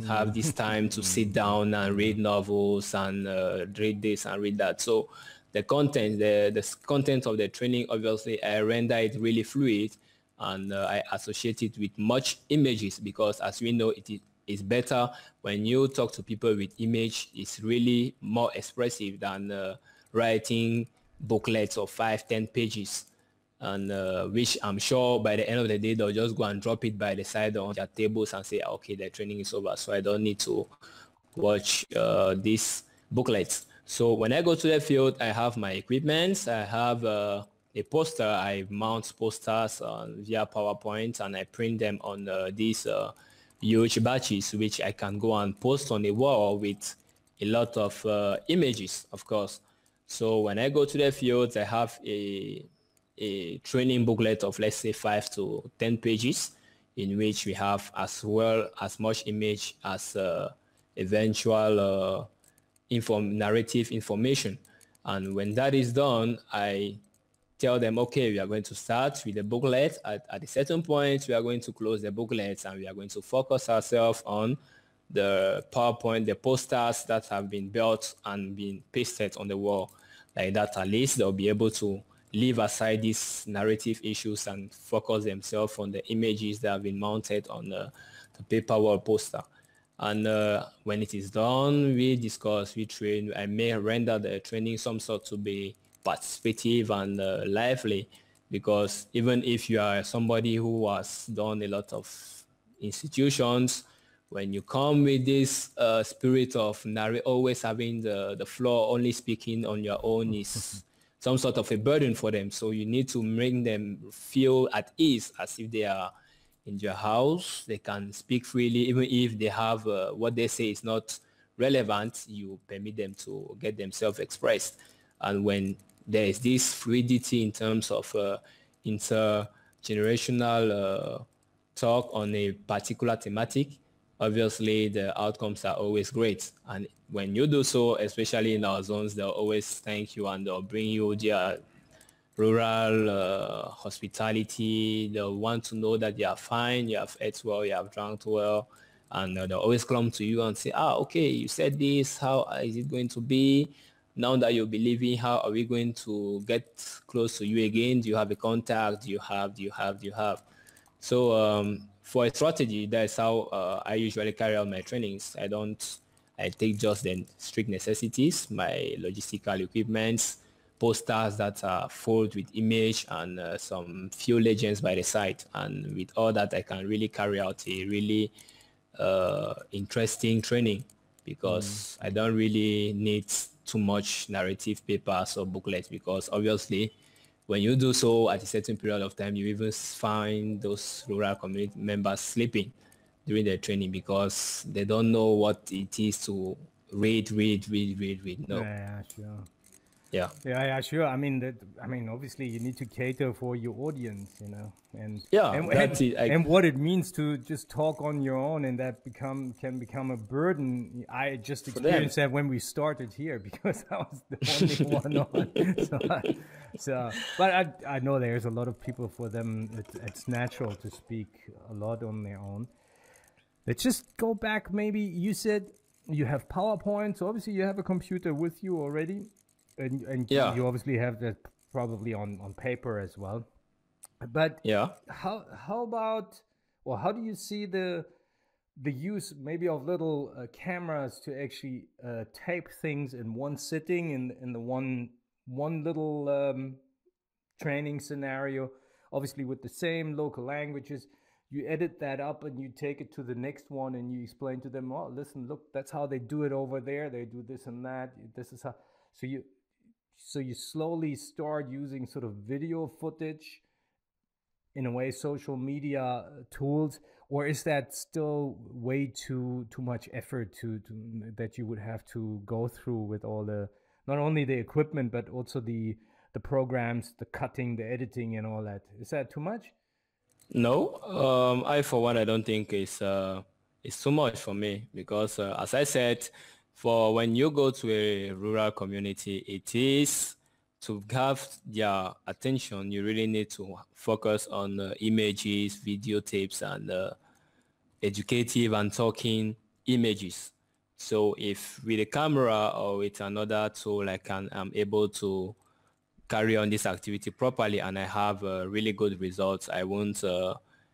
have this time to sit down and read novels and uh, read this and read that. So the content, the, the content of the training, obviously I render it really fluid, and uh, I associate it with much images, because as we know, it is is better. When you talk to people with image, it's really more expressive than uh, writing booklets of five, ten pages, and uh, which I'm sure by the end of the day, they'll just go and drop it by the side on their tables and say, okay, the training is over, so I don't need to watch uh, these booklets. So when I go to the field, I have my equipment, I have uh, a poster, I mount posters uh, via PowerPoint, and I print them on uh, these uh, huge batches, which I can go and post on the wall with a lot of uh, images, of course. So when I go to the field, I have a, a training booklet of, let's say, five to ten pages, in which we have as well as much image as uh, eventual uh, inform narrative information. And when that is done, I tell them, okay, we are going to start with the booklet. At, at a certain point, we are going to close the booklets, and we are going to focus ourselves on the PowerPoint, the posters that have been built and been pasted on the wall. Like that, at least they'll be able to leave aside these narrative issues and focus themselves on the images that have been mounted on the, the paper wall poster. And uh, when it is done, we discuss, we train. I may render the training some sort to be participative and uh, lively, because even if you are somebody who has done a lot of institutions, when you come with this uh, spirit of narr- always having the, the floor, only speaking on your own, is some sort of a burden for them. So you need to make them feel at ease, as if they are in your house. They can speak freely, even if they have uh, what they say is not relevant. You permit them to get themselves expressed. And when there is this fluidity in terms of uh, intergenerational uh, talk on a particular thematic, obviously the outcomes are always great. And when you do so, especially in our zones, they'll always thank you, and they'll bring you their rural uh, hospitality. They'll want to know that you are fine, you have ate well, you have drunk well, and they'll always come to you and say, ah, okay, you said this, how is it going to be? Now that you'll be leaving, how are we going to get close to you again? Do you have a contact? Do you have, do you have, do you have? So um, for a strategy, that's how uh, I usually carry out my trainings. I don't, I take just the strict necessities, my logistical equipment, posters that are filled with image, and uh, some few legends by the side. And with all that, I can really carry out a really uh, interesting training, because mm. I don't really need too much narrative papers or booklets, because obviously when you do so, at a certain period of time, you even find those rural community members sleeping during their training, because they don't know what it is to read, read, read, read, read. No. Yeah, sure. Yeah. Yeah, yeah, sure. I mean, that, I mean, obviously you need to cater for your audience, you know, and yeah, and, and, it, I, and what it means to just talk on your own, and that become can become a burden. I just experienced that when we started here, because I was the only one on. So, I, so but I, I know there's a lot of people. For them, it, it's natural to speak a lot on their own. Let's just go back. Maybe you said you have PowerPoint, so obviously you have a computer with you already. And, and yeah. you obviously have that probably on, on paper as well. But yeah. how how about, well, how do you see the the use maybe of little uh, cameras to actually uh, tape things in one sitting, in in the one one little um, training scenario? Obviously with the same local languages, you edit that up and you take it to the next one, and you explain to them, oh, listen, look, that's how they do it over there. They do this and that. This is how. So you. So you slowly start using sort of video footage, in a way, social media tools, or is that still way too too much effort to, to that you would have to go through with all the, not only the equipment, but also the the programs, the cutting, the editing, and all that? Is that too much? No, um, I for one, I don't think it's uh, it's too much for me, because uh, as I said, for when you go to a rural community, it is to have their attention. You really need to focus on uh, images, videotapes, and uh, educative and talking images. So if with a camera or with another tool, I can, I'm able to carry on this activity properly, and I have uh, really good results, I won't uh,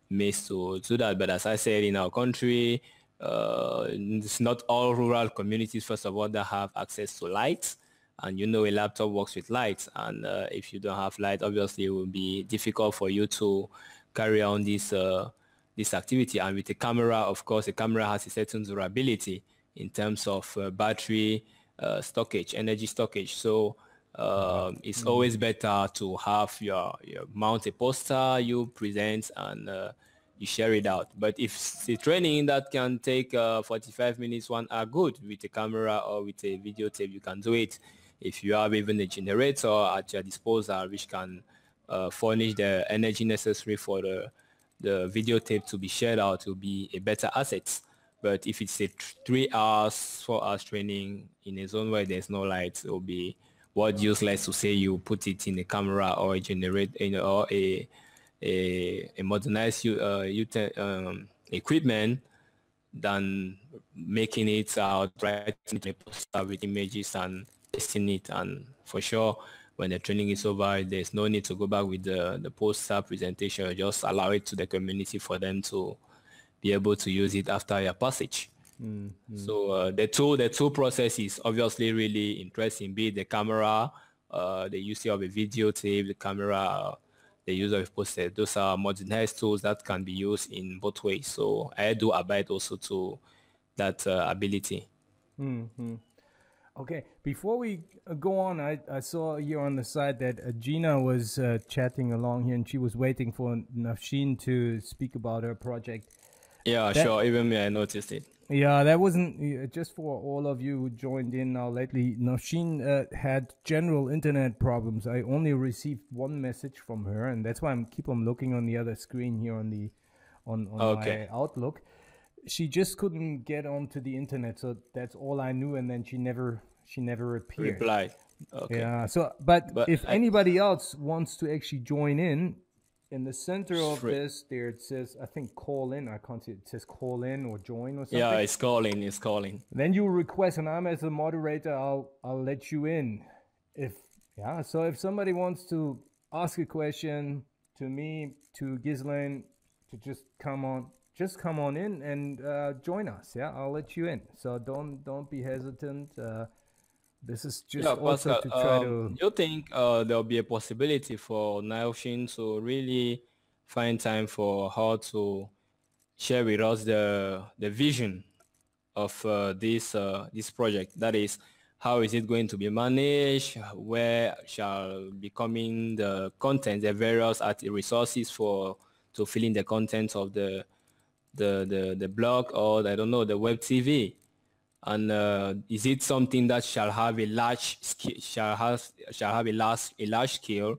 miss to do that. But as I said, in our country, Uh, it's not all rural communities, first of all, that have access to lights. And you know a laptop works with lights. And uh, if you don't have light, obviously it will be difficult for you to carry on this uh, this activity. And with a camera, of course, a camera has a certain durability in terms of uh, battery uh, stockage, energy stockage. So uh, it's mm-hmm. always better to have your, your mount a poster, you present, and uh, you share it out. But if the training that can take uh, forty-five minutes, one hour, good. With a camera or with a videotape, you can do it. If you have even a generator at your disposal, which can uh, furnish the energy necessary for the, the videotape to be shared out, will be a better asset. But if it's a three hours, four hours training in a zone where there's no light, it will be what useless to say you put it in a camera or a generate you know, or a a, a modernized uh, um, equipment than making it out right in the poster with images and testing it. And for sure, when the training is over, there's no need to go back with the, the poster presentation. Just allow it to the community for them to be able to use it after your passage. Mm-hmm. So uh, the two the two processes obviously really interesting. Be it the camera, uh, the use of a videotape, the camera, the use of a poster. Those are modernized tools that can be used in both ways. So I do abide also to that uh, ability. Mm-hmm. Okay, before we go on, I, I saw here on the side that uh, Gina was uh, chatting along here, and she was waiting for Nawsheen to speak about her project. Yeah, that, sure. Even me, I noticed it. Yeah, that wasn't uh, just for all of you who joined in now lately. Nawsheen uh, had general internet problems. I only received one message from her, and that's why I'm keep on looking on the other screen here on the on, on okay. my Outlook. She just couldn't get onto the internet, so that's all I knew. And then she never she never appeared. Replied. Okay. Yeah. So, but, but if I, anybody else wants to actually join in. In the center of this, there it says, I think call in. I can't see it. It says call in or join or something. Yeah, it's calling. It's calling. Then you request, and I'm as a moderator, I'll I'll let you in. If yeah, so if somebody wants to ask a question to me, to Ghislain, to just come on, just come on in and uh, join us. Yeah, I'll let you in. So don't don't be hesitant. Uh, This is just yeah, also Pascal, to try um, to... Do you think uh, there'll be a possibility for Nawsheen to really find time for her to share with us the, the vision of uh, this, uh, this project? That is, how is it going to be managed? Where shall be coming the content, the various resources for to fill in the contents of the, the, the, the blog or, I don't know, the web T V? And uh, is it something that shall have a large scale, shall have shall have a large a large scale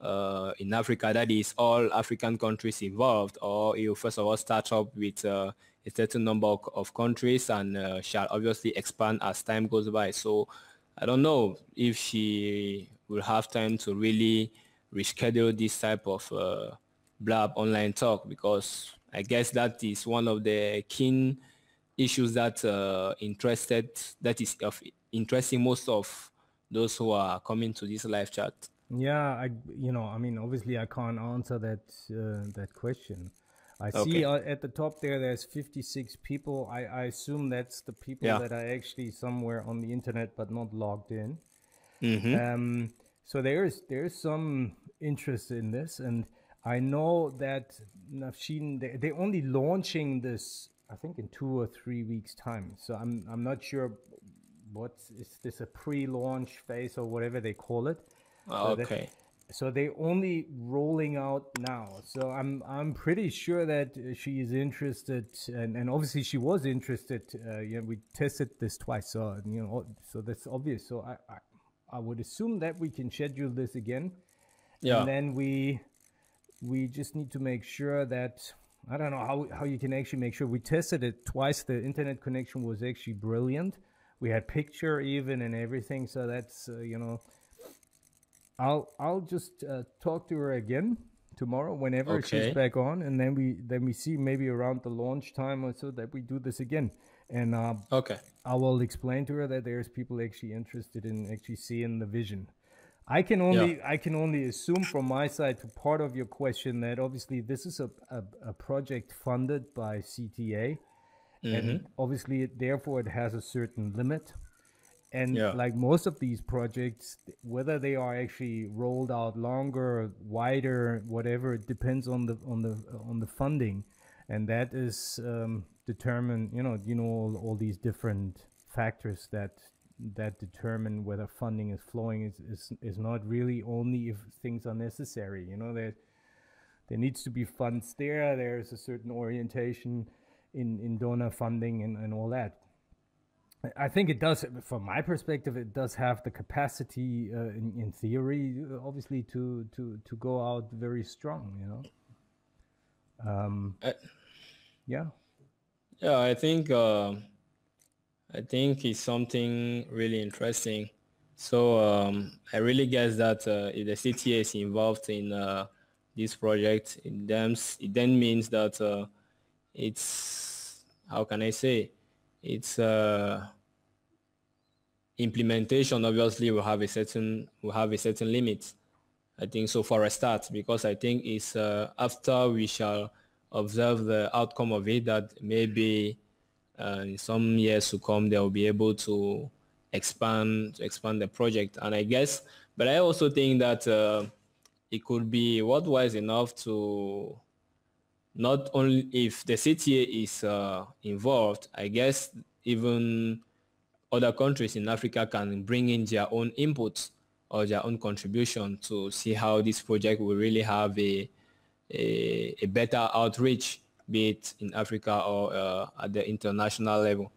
uh, in Africa? That is all African countries involved, or you first of all start up with uh, a certain number of, of countries and uh, shall obviously expand as time goes by. So I don't know if she will have time to really reschedule this type of uh, blab online talk, because I guess that is one of the keen issues that uh, interested that is of interesting most of those who are coming to this live chat. Yeah, I you know I mean obviously I can't answer that uh, that question. I okay. see uh, at the top there there's fifty-six people. I, I assume that's the people yeah. that are actually somewhere on the internet but not logged in. Mm-hmm. Um, so there's there's some interest in this, and I know that Nawsheen they, they're only launching this, I think, in two or three weeks' time. So I'm I'm not sure what is this a pre-launch phase or whatever they call it. Oh, so okay. That, so they're only rolling out now. So I'm I'm pretty sure that she is interested, and, and obviously she was interested. Uh, you know, we tested this twice, so you know, so that's obvious. So I I, I would assume that we can schedule this again. Yeah. And then we we just need to make sure that. I don't know how, how you can actually make sure. We tested it twice. The internet connection was actually brilliant. We had picture even and everything. So that's, uh, you know, I'll, I'll just uh, talk to her again tomorrow whenever okay. she's back on. And then we, then we see maybe around the launch time or so that we do this again. And uh, okay. I will explain to her that there's people actually interested in actually seeing the vision. I can only yeah. I can only assume from my side to part of your question that obviously this is a, a, a project funded by C T A, Mm-hmm. And obviously, it, therefore, it has a certain limit. And yeah. like most of these projects, whether they are actually rolled out longer, wider, whatever, it depends on the on the on the funding, and that is um, determined. You know, you know all, all these different factors that that determine whether funding is flowing is is is not really only if things are necessary. You know, there there needs to be funds there. There is a certain orientation in in donor funding and and all that. I think it does, from my perspective, it does have the capacity, uh, in, in theory, obviously, to, to, to go out very strong, you know? Um, I, yeah. Yeah, I think, uh, I think it's something really interesting. So um, I really guess that uh, if the C T A is involved in uh, this project, it then, it then means that uh, it's, how can I say, it's uh, implementation obviously will have a certain will have a certain limit. I think so for a start, because I think it's uh, after we shall observe the outcome of it that maybe uh, in some years to come they will be able to expand to expand the project. And I guess, but I also think that uh, it could be worthwhile enough to. Not only if the C T A is uh, involved, I guess even other countries in Africa can bring in their own input or their own contribution to see how this project will really have a, a, a better outreach, be it in Africa or uh, at the international level.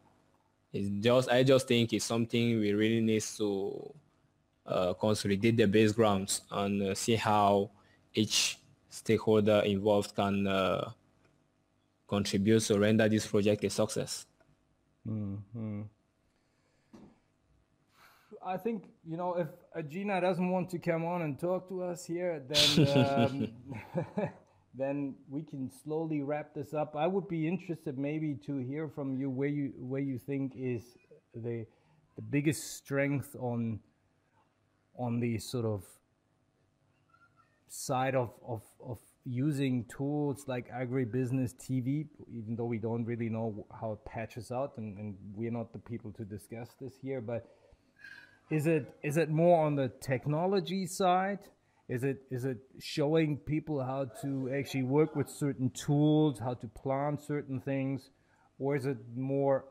It's just, I just think it's something we really need to uh, consolidate the base grounds and uh, see how each stakeholder involved can uh, contribute to render this project a success. Mm-hmm. I think, you know, if Agena doesn't want to come on and talk to us here, then um, then we can slowly wrap this up. I would be interested maybe to hear from you where you where you think is the the biggest strength on on the sort of side of, of of using tools like Agribusiness T V, even though we don't really know how it patches out, and, and we're not the people to discuss this here, but is it is it more on the technology side? Is it is it showing people how to actually work with certain tools, how to plan certain things? Or is it more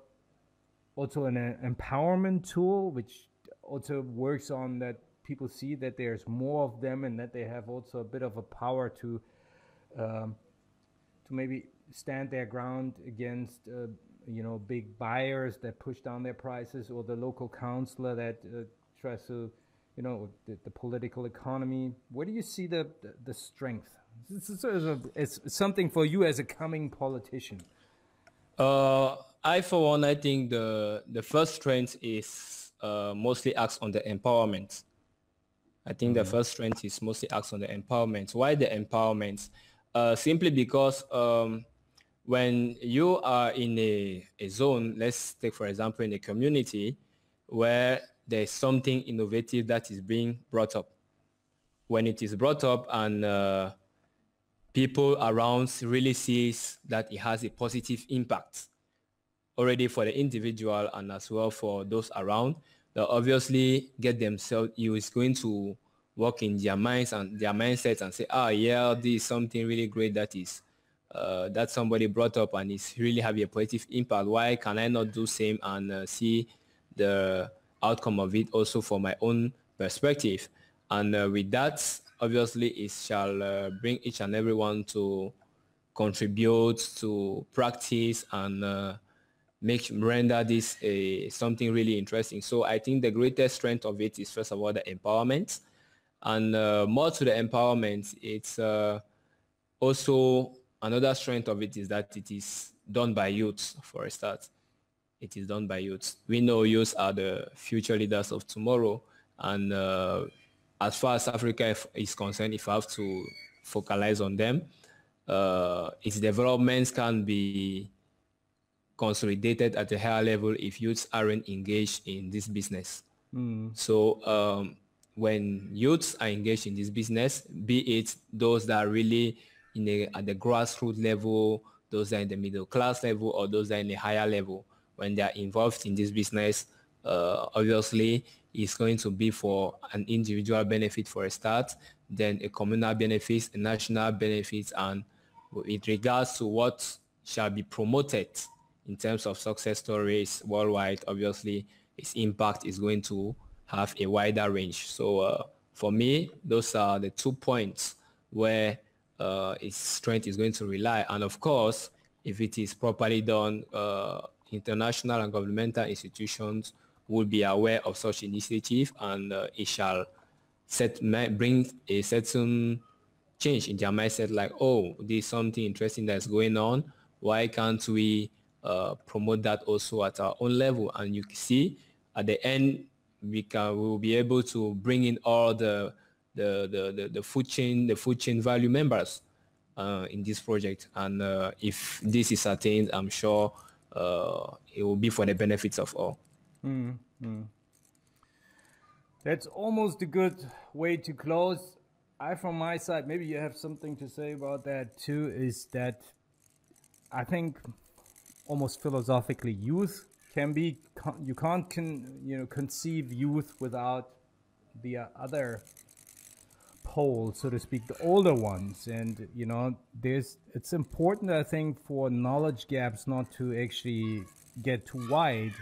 also an empowerment tool, which also works on that people see that there's more of them and that they have also a bit of a power to um, to maybe stand their ground against uh, you know, big buyers that push down their prices, or the local councillor that uh, tries to, you know, the, the political economy? Where do you see the the, the strength? This is a, it's something for you as a coming politician. Uh, I, for one, I think the the first strength is uh, mostly acts on the empowerment. I think the first strength is mostly acts on the empowerment. Why the empowerment? Uh, simply because um, when you are in a, a zone, let's take for example in a community where there's something innovative that is being brought up. When it is brought up and uh, people around really sees that it has a positive impact already for the individual and as well for those around, obviously get themselves, you is going to work in their minds and their mindsets and say, ah, yeah, this is something really great that is uh, that somebody brought up and it's really having a positive impact. Why can I not do same and uh, see the outcome of it also from my own perspective? And uh, with that, obviously, it shall uh, bring each and everyone to contribute, to practice, and uh, make render this a, something really interesting. So I think the greatest strength of it is first of all the empowerment, and uh, more to the empowerment, it's uh, also another strength of it is that it is done by youth. For a start, it is done by youth. We know youth are the future leaders of tomorrow, and uh, as far as Africa is concerned, if I have to focalize on them, uh, its developments can be consolidated at a higher level if youths aren't engaged in this business. Mm. So um, when youths are engaged in this business, be it those that are really in the, at the grassroots level, those that are in the middle class level or those that are in the higher level, when they are involved in this business, uh, obviously it's going to be for an individual benefit for a start, then a communal benefit, a national benefit, and with regards to what shall be promoted in terms of success stories worldwide, obviously its impact is going to have a wider range. So uh, for me, those are the two points where uh, its strength is going to rely. And of course, if it is properly done, uh, international and governmental institutions will be aware of such initiative, and uh, it shall set, bring a certain change in their mindset, like, oh, there's something interesting that's going on. Why can't we uh, promote that also at our own level? And you can see at the end, we can we will be able to bring in all the the the the, the food chain the food chain value members uh, in this project. And uh, if this is attained, I'm sure uh, it will be for the benefits of all. Mm-hmm. That's almost a good way to close. I, from my side, maybe you have something to say about that too, is that I think almost philosophically youth can be, you can't con, you know, conceive youth without the other pole, so to speak, the older ones. And, you know, there's, it's important, I think, for knowledge gaps not to actually get too wide.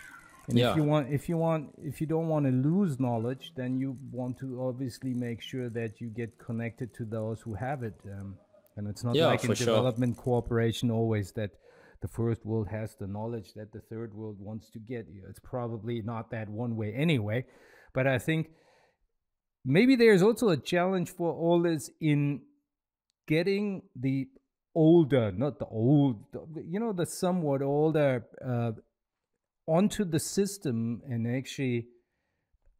And yeah. if you want, if you want, if you don't want to lose knowledge, then you want to obviously make sure that you get connected to those who have it. Um, and it's not yeah, like in development sure. cooperation always that the first world has the knowledge that the third world wants to get. It's probably not that one way anyway. But I think maybe there's also a challenge for all this in getting the older, not the old, you know, the somewhat older, uh, onto the system and actually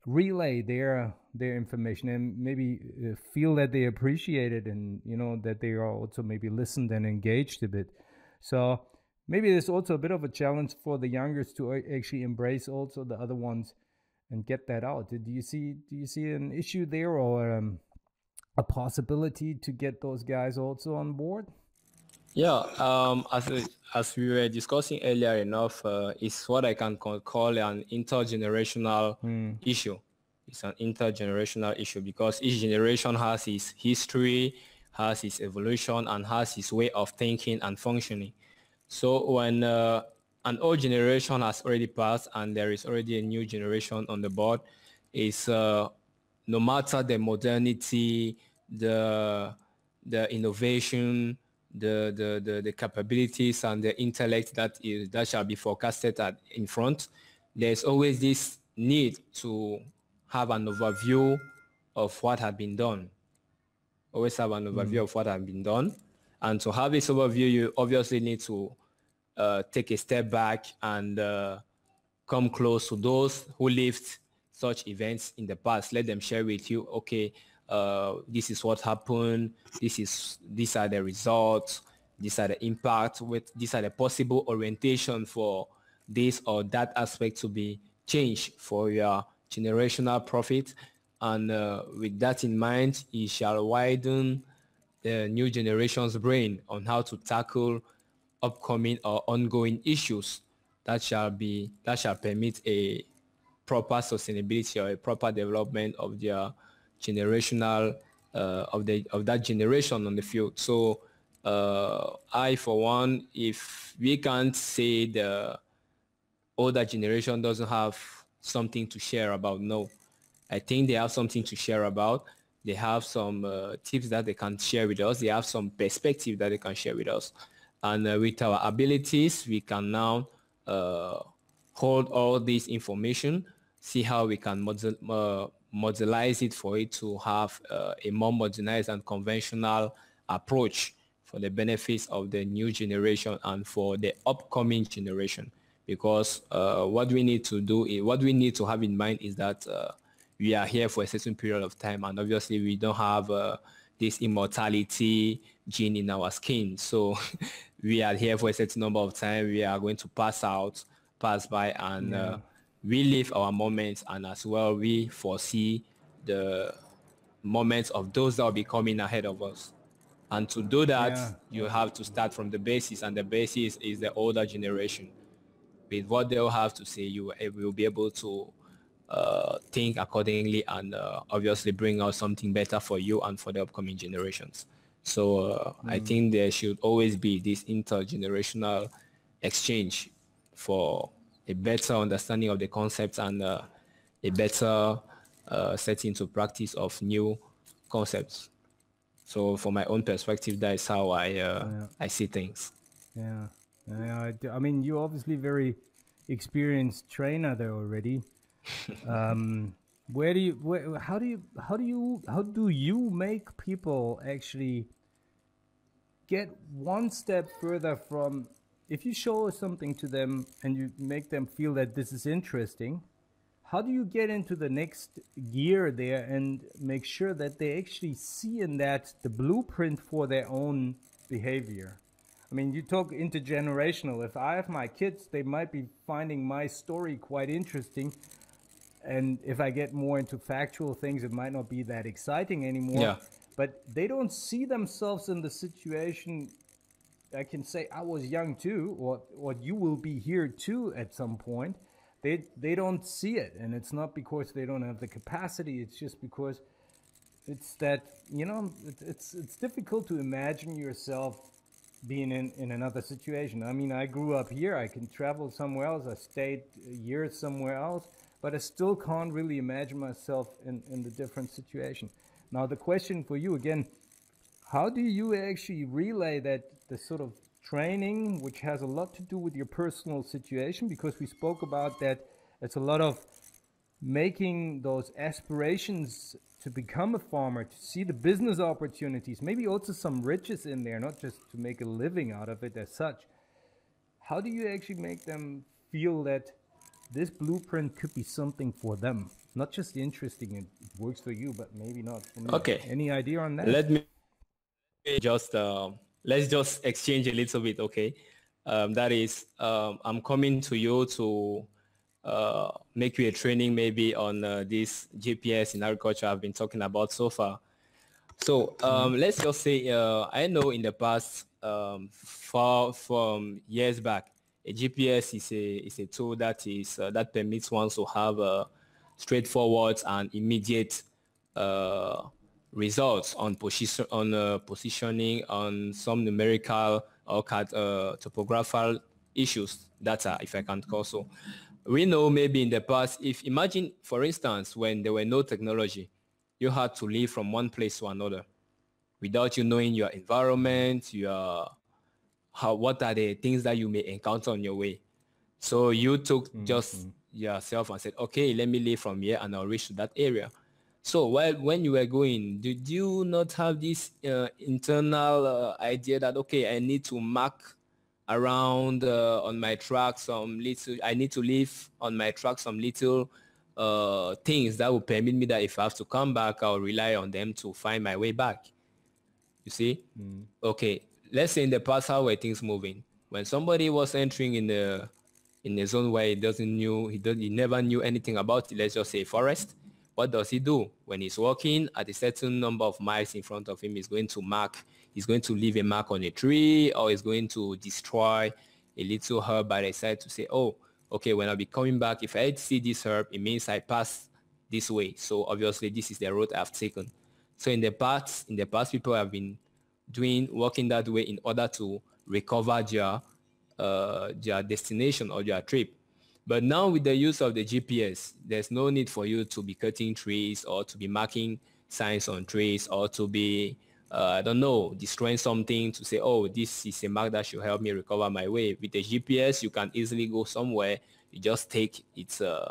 relay their their information, and maybe feel that they appreciate it, and you know that they are also maybe listened and engaged a bit. So maybe there's also a bit of a challenge for the youngers to actually embrace also the other ones and get that out. Do you see do you see an issue there, or um, a possibility to get those guys also on board? Yeah, um, as, as we were discussing earlier enough, uh, it's what I can call an intergenerational mm. issue. It's an intergenerational issue because each generation has its history, has its evolution, and has its way of thinking and functioning. So when uh, an old generation has already passed and there is already a new generation on the board, it's uh, no matter the modernity, the, the innovation, The, the the the capabilities and the intellect that is that shall be forecasted at in front, there's always this need to have an overview of what had been done. Always have an overview mm. of what had been done, and to have this overview, you obviously need to uh, take a step back and uh, come close to those who lived such events in the past. Let them share with you, okay, Uh, this is what happened, this is, these are the results, these are the impacts, with, these are the possible orientation for this or that aspect to be changed for your generational profit. And uh, with that in mind, it shall widen the new generation's brain on how to tackle upcoming or ongoing issues that shall be, that shall permit a proper sustainability or a proper development of their generational uh, of the of that generation on the field. So uh, I, for one, if we can't say the older generation doesn't have something to share about, no, I think they have something to share about. They have some uh, tips that they can share with us. They have some perspective that they can share with us, and uh, with our abilities, we can now uh, hold all this information, see how we can model. Uh, modelize it for it to have uh, a more modernized and conventional approach for the benefits of the new generation and for the upcoming generation. Because uh, what we need to do, is, what we need to have in mind is that uh, we are here for a certain period of time, and obviously we don't have uh, this immortality gene in our skin. So we are here for a certain number of time, we are going to pass out, pass by, and yeah. uh, we live our moments, and as well we foresee the moments of those that will be coming ahead of us. And to do that, yeah. you have to start from the basis, and the basis is the older generation. With what they'll have to say, you will be able to uh, think accordingly and uh, obviously bring out something better for you and for the upcoming generations. So uh, mm. I think there should always be this intergenerational exchange for a better understanding of the concepts and uh, a better uh, setting into practice of new concepts. So from my own perspective, that is how I, uh, yeah. I see things. Yeah. Uh, I mean, you're obviously very experienced trainer there already. um, where do you, where, how do you, how do you, how do you make people actually get one step further from, if you show something to them and you make them feel that this is interesting, how do you get into the next gear there and make sure that they actually see in that the blueprint for their own behavior? I mean, you talk intergenerational. If I have my kids, they might be finding my story quite interesting. And if I get more into factual things, it might not be that exciting anymore. Yeah. But they don't see themselves in the situation. I can say I was young too, or, or you will be here too at some point. They, they don't see it. And it's not because they don't have the capacity. It's just because it's that, you know, it, it's, it's difficult to imagine yourself being in, in another situation. I mean, I grew up here, I can travel somewhere else, I stayed years somewhere else, but I still can't really imagine myself in, in the different situation. Now, the question for you again, how do you actually relay that the sort of training, which has a lot to do with your personal situation, because we spoke about that, it's a lot of making those aspirations to become a farmer, to see the business opportunities, maybe also some riches in there, not just to make a living out of it as such. How do you actually make them feel that this blueprint could be something for them? Not just interesting, it works for you, but maybe not for me. Okay. Any idea on that? Let me just, uh, let's just exchange a little bit, okay? Um, that is, um, I'm coming to you to... Uh, make you a training maybe on uh, this G P S in agriculture I've been talking about so far. So um, mm. let's just say uh, I know in the past, um, far from years back, a G P S is a is a tool that is uh, that permits one to have uh, straightforward and immediate uh, results on position on uh, positioning on some numerical or uh, topographical issues data, if I can call so. We know maybe in the past, if imagine, for instance, when there were no technology, you had to live from one place to another without you knowing your environment, your, how, what are the things that you may encounter on your way. So you took mm-hmm. just yourself and said, okay, let me leave from here and I'll reach to that area. So while, when you were going, did you not have this uh, internal uh, idea that, okay, I need to mark around uh, on my track some little, I need to leave on my track some little uh, things that will permit me that if I have to come back, I'll rely on them to find my way back. You see? Mm. Okay. Let's say in the past, how were things moving? When somebody was entering in the in a zone where he doesn't knew, he, doesn't, he never knew anything about it, let's just say forest, what does he do? When he's walking at a certain number of miles in front of him, he's going to mark He's going to leave a mark on a tree, or he's going to destroy a little herb by the side to say, oh, okay, when I'll be coming back, if I see this herb, it means I passed this way. So obviously this is the road I've taken. So in the past, in the past, people have been doing, walking that way in order to recover their, uh, their destination or their trip. But now with the use of the G P S, there's no need for you to be cutting trees or to be marking signs on trees or to be Uh, I don't know, destroying something to say, oh, this is a mark that should help me recover my way. With the G P S, you can easily go somewhere. You just take its uh,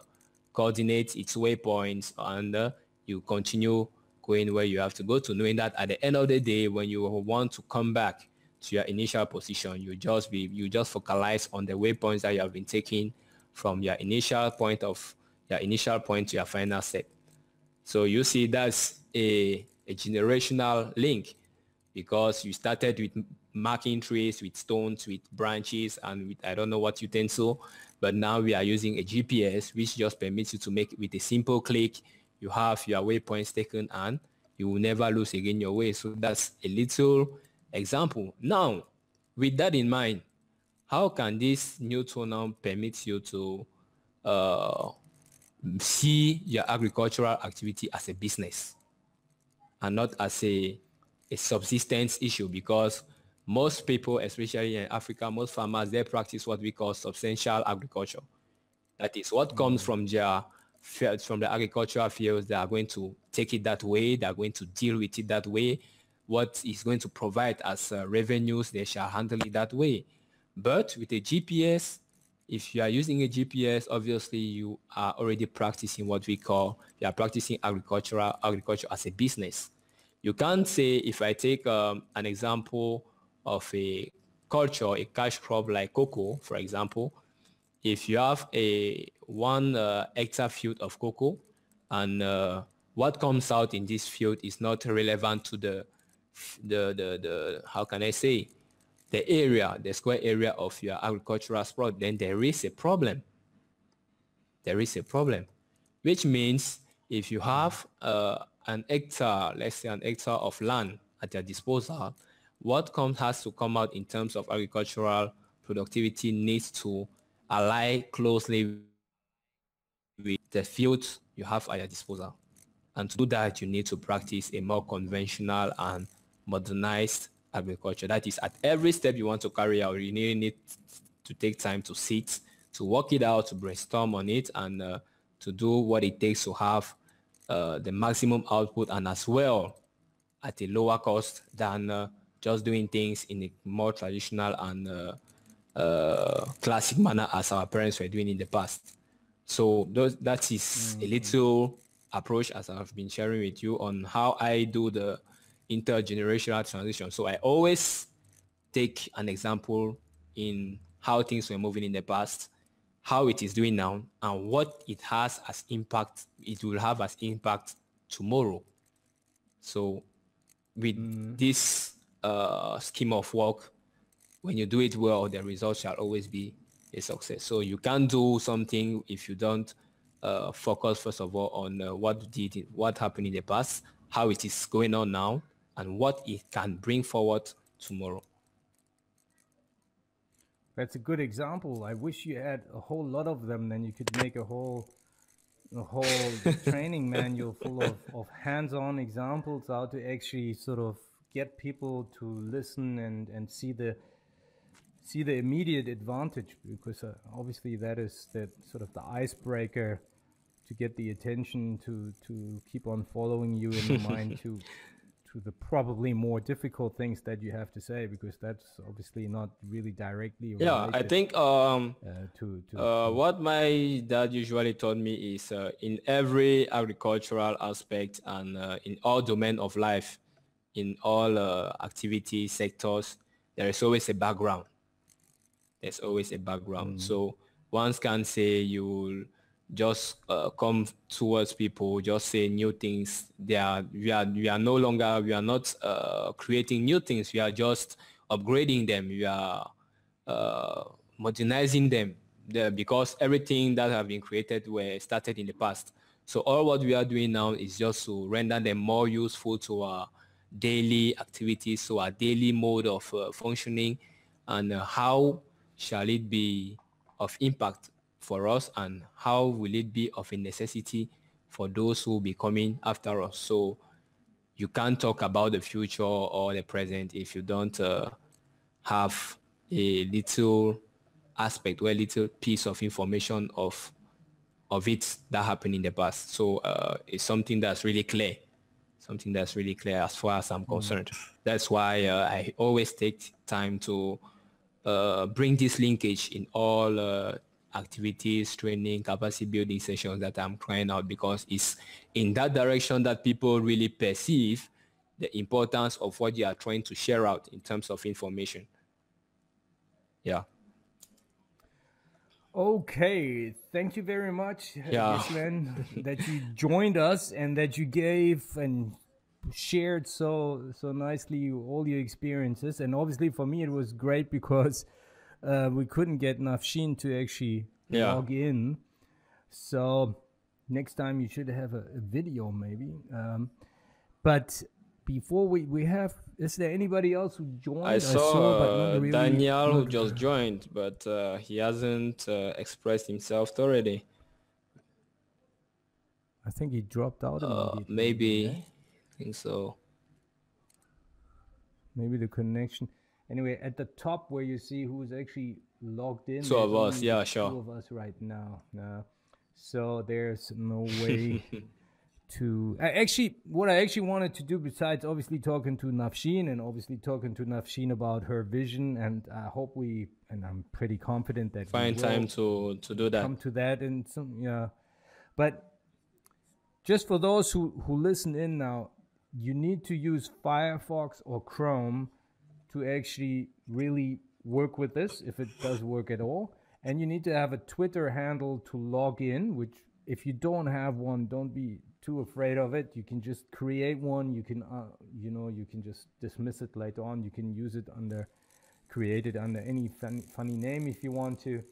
coordinates, its waypoints, and uh, you continue going where you have to go to, knowing that at the end of the day, when you want to come back to your initial position, you just be, you just focalize on the waypoints that you have been taking from your initial point of your initial point to your final set. So you see, that's a a generational link, because you started with marking trees, with stones, with branches, and with I don't know what utensil, but now we are using a G P S, which just permits you to make, with a simple click, you have your waypoints taken and you will never lose again your way. So that's a little example. Now, with that in mind, how can this new tool now permit you to uh, see your agricultural activity as a business and not as a, a subsistence issue? Because most people, especially in Africa, most farmers, they practice what we call substantial agriculture. That is what mm-hmm. comes from their from the agricultural fields. They are going to take it that way. They are going to deal with it that way. What is going to provide as uh, revenues, they shall handle it that way. But with a G P S, if you are using a G P S, obviously you are already practicing what we call, you are practicing agricultural agriculture as a business. You can't say, if I take um, an example of a culture, a cash crop like cocoa, for example, if you have a one uh, hectare field of cocoa and uh, what comes out in this field is not relevant to the, the, the, the how can I say, the area, the square area of your agricultural spot, then there is a problem. There is a problem, which means if you have uh, an hectare, let's say an hectare of land at your disposal, what comes has to come out in terms of agricultural productivity needs to ally closely with the field you have at your disposal. And to do that, you need to practice a more conventional and modernized agriculture. That is, at every step you want to carry out, you really need to take time to sit, to work it out, to brainstorm on it, and uh, to do what it takes to have uh, the maximum output, and as well at a lower cost than uh, just doing things in a more traditional and uh, uh, classic manner as our parents were doing in the past. So those, that is mm-hmm. a little approach as I've been sharing with you on how I do the intergenerational transition. So I always take an example in how things were moving in the past, how it is doing now, and what it has as impact, it will have as impact tomorrow. So with mm. this uh, scheme of work, when you do it well, the result shall always be a success. So you can't do something if you don't uh, focus, first of all, on uh, what did, what happened in the past, how it is going on now, and what it can bring forward tomorrow. That's a good example. I wish you had a whole lot of them, then you could make a whole a whole training manual full of, of hands-on examples how to actually sort of get people to listen and, and see the see the immediate advantage, because uh, obviously that is the sort of the icebreaker to get the attention to to keep on following you in your mind to to the probably more difficult things that you have to say, because that's obviously not really directly related. Yeah, I think um, uh, to, to uh, what my dad usually taught me is uh, in every agricultural aspect and uh, in all domain of life, in all uh, activity sectors, there is always a background. There's always a background. Mm. So one can say you just uh, come towards people, just say new things. They are, we are, we are no longer, we are not uh, creating new things. We are just upgrading them. We are uh, modernizing them, the, because everything that have been created were started in the past. So all what we are doing now is just to render them more useful to our daily activities, so our daily mode of uh, functioning, and uh, how shall it be of impact for us, and how will it be of a necessity for those who will be coming after us. So you can't talk about the future or the present if you don't uh, have a little aspect or a little piece of information of of it that happened in the past. So uh, it's something that's really clear, something that's really clear as far as I'm concerned. Mm. That's why uh, I always take time to uh, bring this linkage in all uh, activities, training, capacity building sessions that I'm trying out, because it's in that direction that people really perceive the importance of what you are trying to share out in terms of information. Yeah. Okay. Thank you very much, yeah. Ghislain, that you joined us and that you gave and shared so, so nicely all your experiences. And obviously for me, it was great because Uh, we couldn't get Nawsheen to actually yeah. log in. So next time you should have a, a video maybe. Um, but before we we have, is there anybody else who joined? I saw, I saw uh, but really Daniel who just joined, but uh, he hasn't uh, expressed himself already. I think he dropped out. Uh, maybe, okay. I think so. Maybe the connection. Anyway, at the top where you see who's actually logged in. Two of us, yeah, sure. Two of us right now. No. So there's no way to... I actually, what I actually wanted to do, besides obviously talking to Nawsheen and obviously talking to Nawsheen about her vision, and I hope we, and I'm pretty confident that... Find time to, to do that. Come to that and some, yeah. But just for those who, who listen in now, you need to use Firefox or Chrome to actually really work with this, if it does work at all. And you need to have a Twitter handle to log in, which if you don't have one, don't be too afraid of it. You can just create one. You can, uh, you know, you can just dismiss it later on. You can use it under, create it under any fun, funny name if you want to.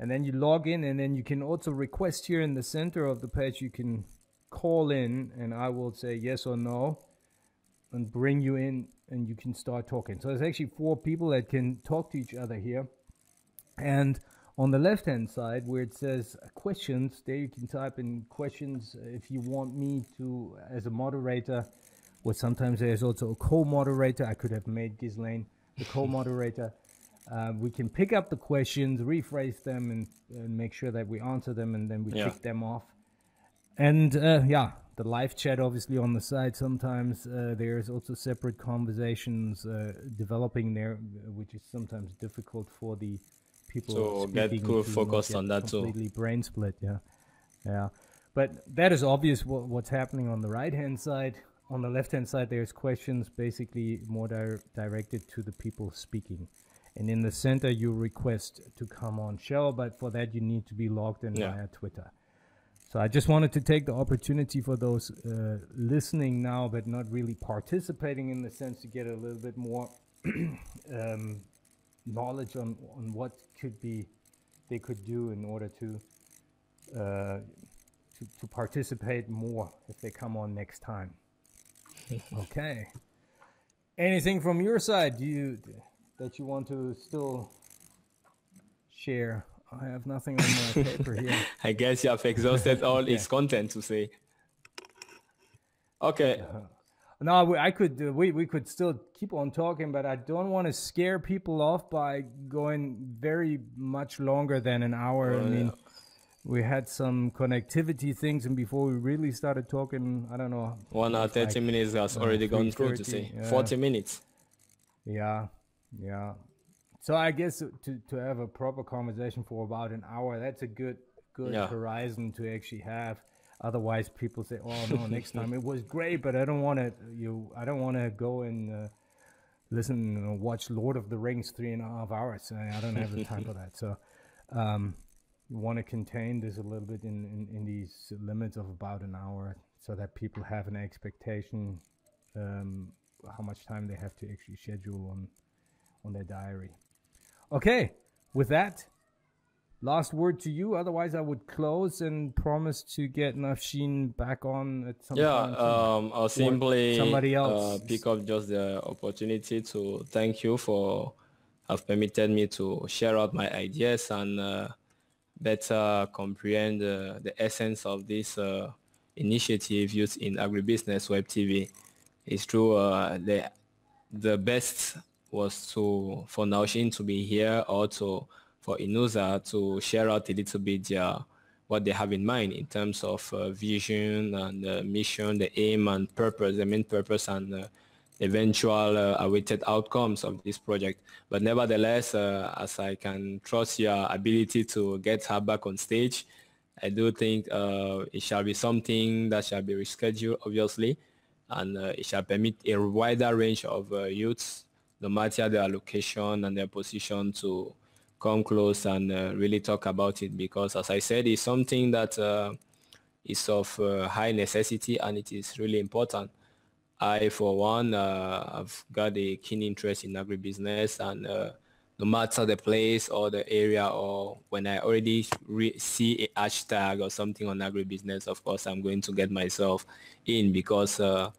And then you log in, and then you can also request here in the center of the page, you can call in, and I will say yes or no and bring you in, and you can start talking. So there's actually four people that can talk to each other here. And on the left-hand side where it says questions, there you can type in questions if you want me to, as a moderator, or sometimes there's also a co-moderator. I could have made Ghislain the co-moderator. Uh, we can pick up the questions, rephrase them, and, and make sure that we answer them, and then we yeah. tick them off. And uh, yeah, the live chat obviously on the side. Sometimes uh, there's also separate conversations uh, developing there, which is sometimes difficult for the people. So get cool focused on that too. Completely brain split, yeah. Yeah. But that is obvious what, what's happening on the right-hand side. On the left-hand side, there's questions basically more di directed to the people speaking. And in the center, you request to come on show, but for that, you need to be logged in yeah. via Twitter. So I just wanted to take the opportunity for those uh, listening now, but not really participating in the sense to get a little bit more um, knowledge on, on what could be, they could do in order to, uh, to, to participate more if they come on next time. Okay. Anything from your side do you, that you want to still share? I have nothing on my paper here. I guess you have exhausted all yeah. its content to say. Okay. Uh, no, we, I could. Uh, we we could still keep on talking, but I don't want to scare people off by going very much longer than an hour. Oh, I mean, yeah. we had some connectivity things, and before we really started talking, I don't know. One hour thirty like, minutes has uh, already gone through. To say yeah. forty minutes. Yeah. Yeah. So I guess to, to have a proper conversation for about an hour, that's a good good yeah. horizon to actually have. Otherwise, people say, "Oh no, next time it was great, but I don't want to you I don't want to go and uh, listen and watch Lord of the Rings three and a half hours. I don't have the time for that." So um, you want to contain this a little bit in, in in these limits of about an hour, so that people have an expectation um, how much time they have to actually schedule on on their diary. Okay, with that, last word to you. Otherwise, I would close and promise to get Nawsheen back on at some yeah, point. Yeah, um, I'll simply somebody else. Uh, pick up just the opportunity to thank you for have permitted me to share out my ideas and uh, better comprehend uh, the essence of this uh, initiative used in Agribusiness Web T V. It's true, uh, the, the best was to for Nawsheen to be here, or to for Inoussa to share out a little bit uh, what they have in mind in terms of uh, vision and uh, mission, the aim and purpose, the main purpose and uh, eventual uh, awaited outcomes of this project. But nevertheless, uh, as I can trust your ability to get her back on stage, I do think uh, it shall be something that shall be rescheduled, obviously, and uh, it shall permit a wider range of uh, youths, no matter their location and their position, to come close and uh, really talk about it, because as I said, it's something that uh, is of uh, high necessity and it is really important. I, for one, uh, have got a keen interest in agribusiness, and uh, no matter the place or the area, or when I already re see a hashtag or something on agribusiness, of course, I'm going to get myself in, because uh,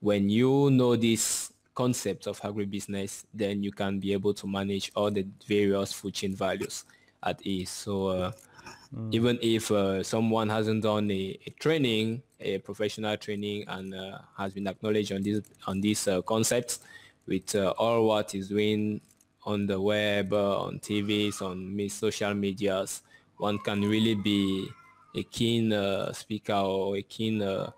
when you know this concept of agribusiness, then you can be able to manage all the various food chain values at ease. So uh, mm. even if uh, someone hasn't done a, a training, a professional training, and uh, has been acknowledged on this on these uh, concepts, with uh, all what is doing on the web, uh, on T Vs, on social medias, one can really be a keen uh, speaker or a keen uh,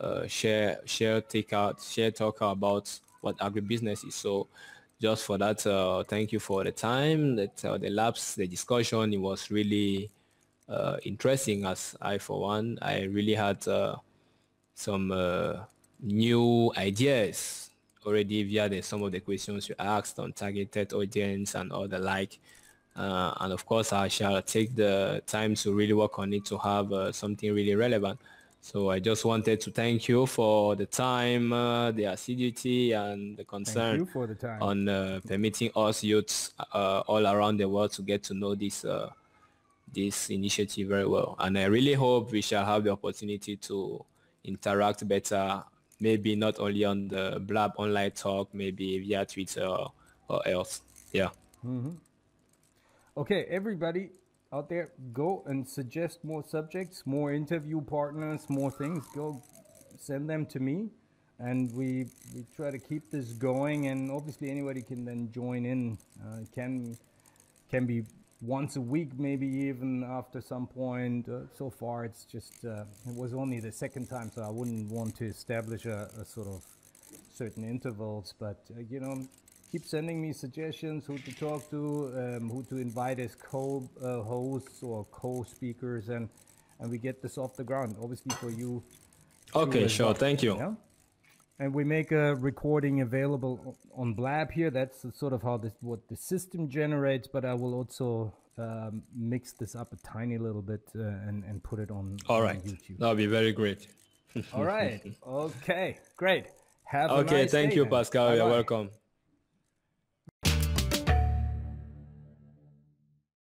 uh, share share take out share talker about what agribusiness is. So, just for that, uh, thank you for the time that uh, the labs, the discussion. It was really uh, interesting. As I, for one, I really had uh, some uh, new ideas already via the, some of the questions you asked on targeted audience and all the like. Uh, and of course, I shall take the time to really work on it to have uh, something really relevant. So I just wanted to thank you for the time, uh, the assiduity, and the concern thank you for the time. on uh, permitting us youths uh, all around the world to get to know this uh, this initiative very well. And I really hope we shall have the opportunity to interact better, maybe not only on the Blab online talk, maybe via Twitter or, or else. Yeah. Mm-hmm. Okay, everybody out there, go and suggest more subjects, more interview partners, more things. Go send them to me, and we we try to keep this going. And obviously, anybody can then join in. Uh, can can be once a week, maybe even after some point. Uh, so far, it's just uh, it was only the second time, so I wouldn't want to establish a, a sort of certain intervals. But uh, you know. Keep sending me suggestions, who to talk to, um, who to invite as co-hosts uh, or co-speakers, and and we get this off the ground, obviously for you. Okay, sure. Well. Thank you. Yeah? And we make a recording available on Blab here. That's the sort of how this what the system generates. But I will also um, mix this up a tiny little bit uh, and and put it on. All right. On YouTube. That'll be very great. All right. Okay. Great. Have okay. A nice thank day, you, Pascal. Bye-bye. You're welcome.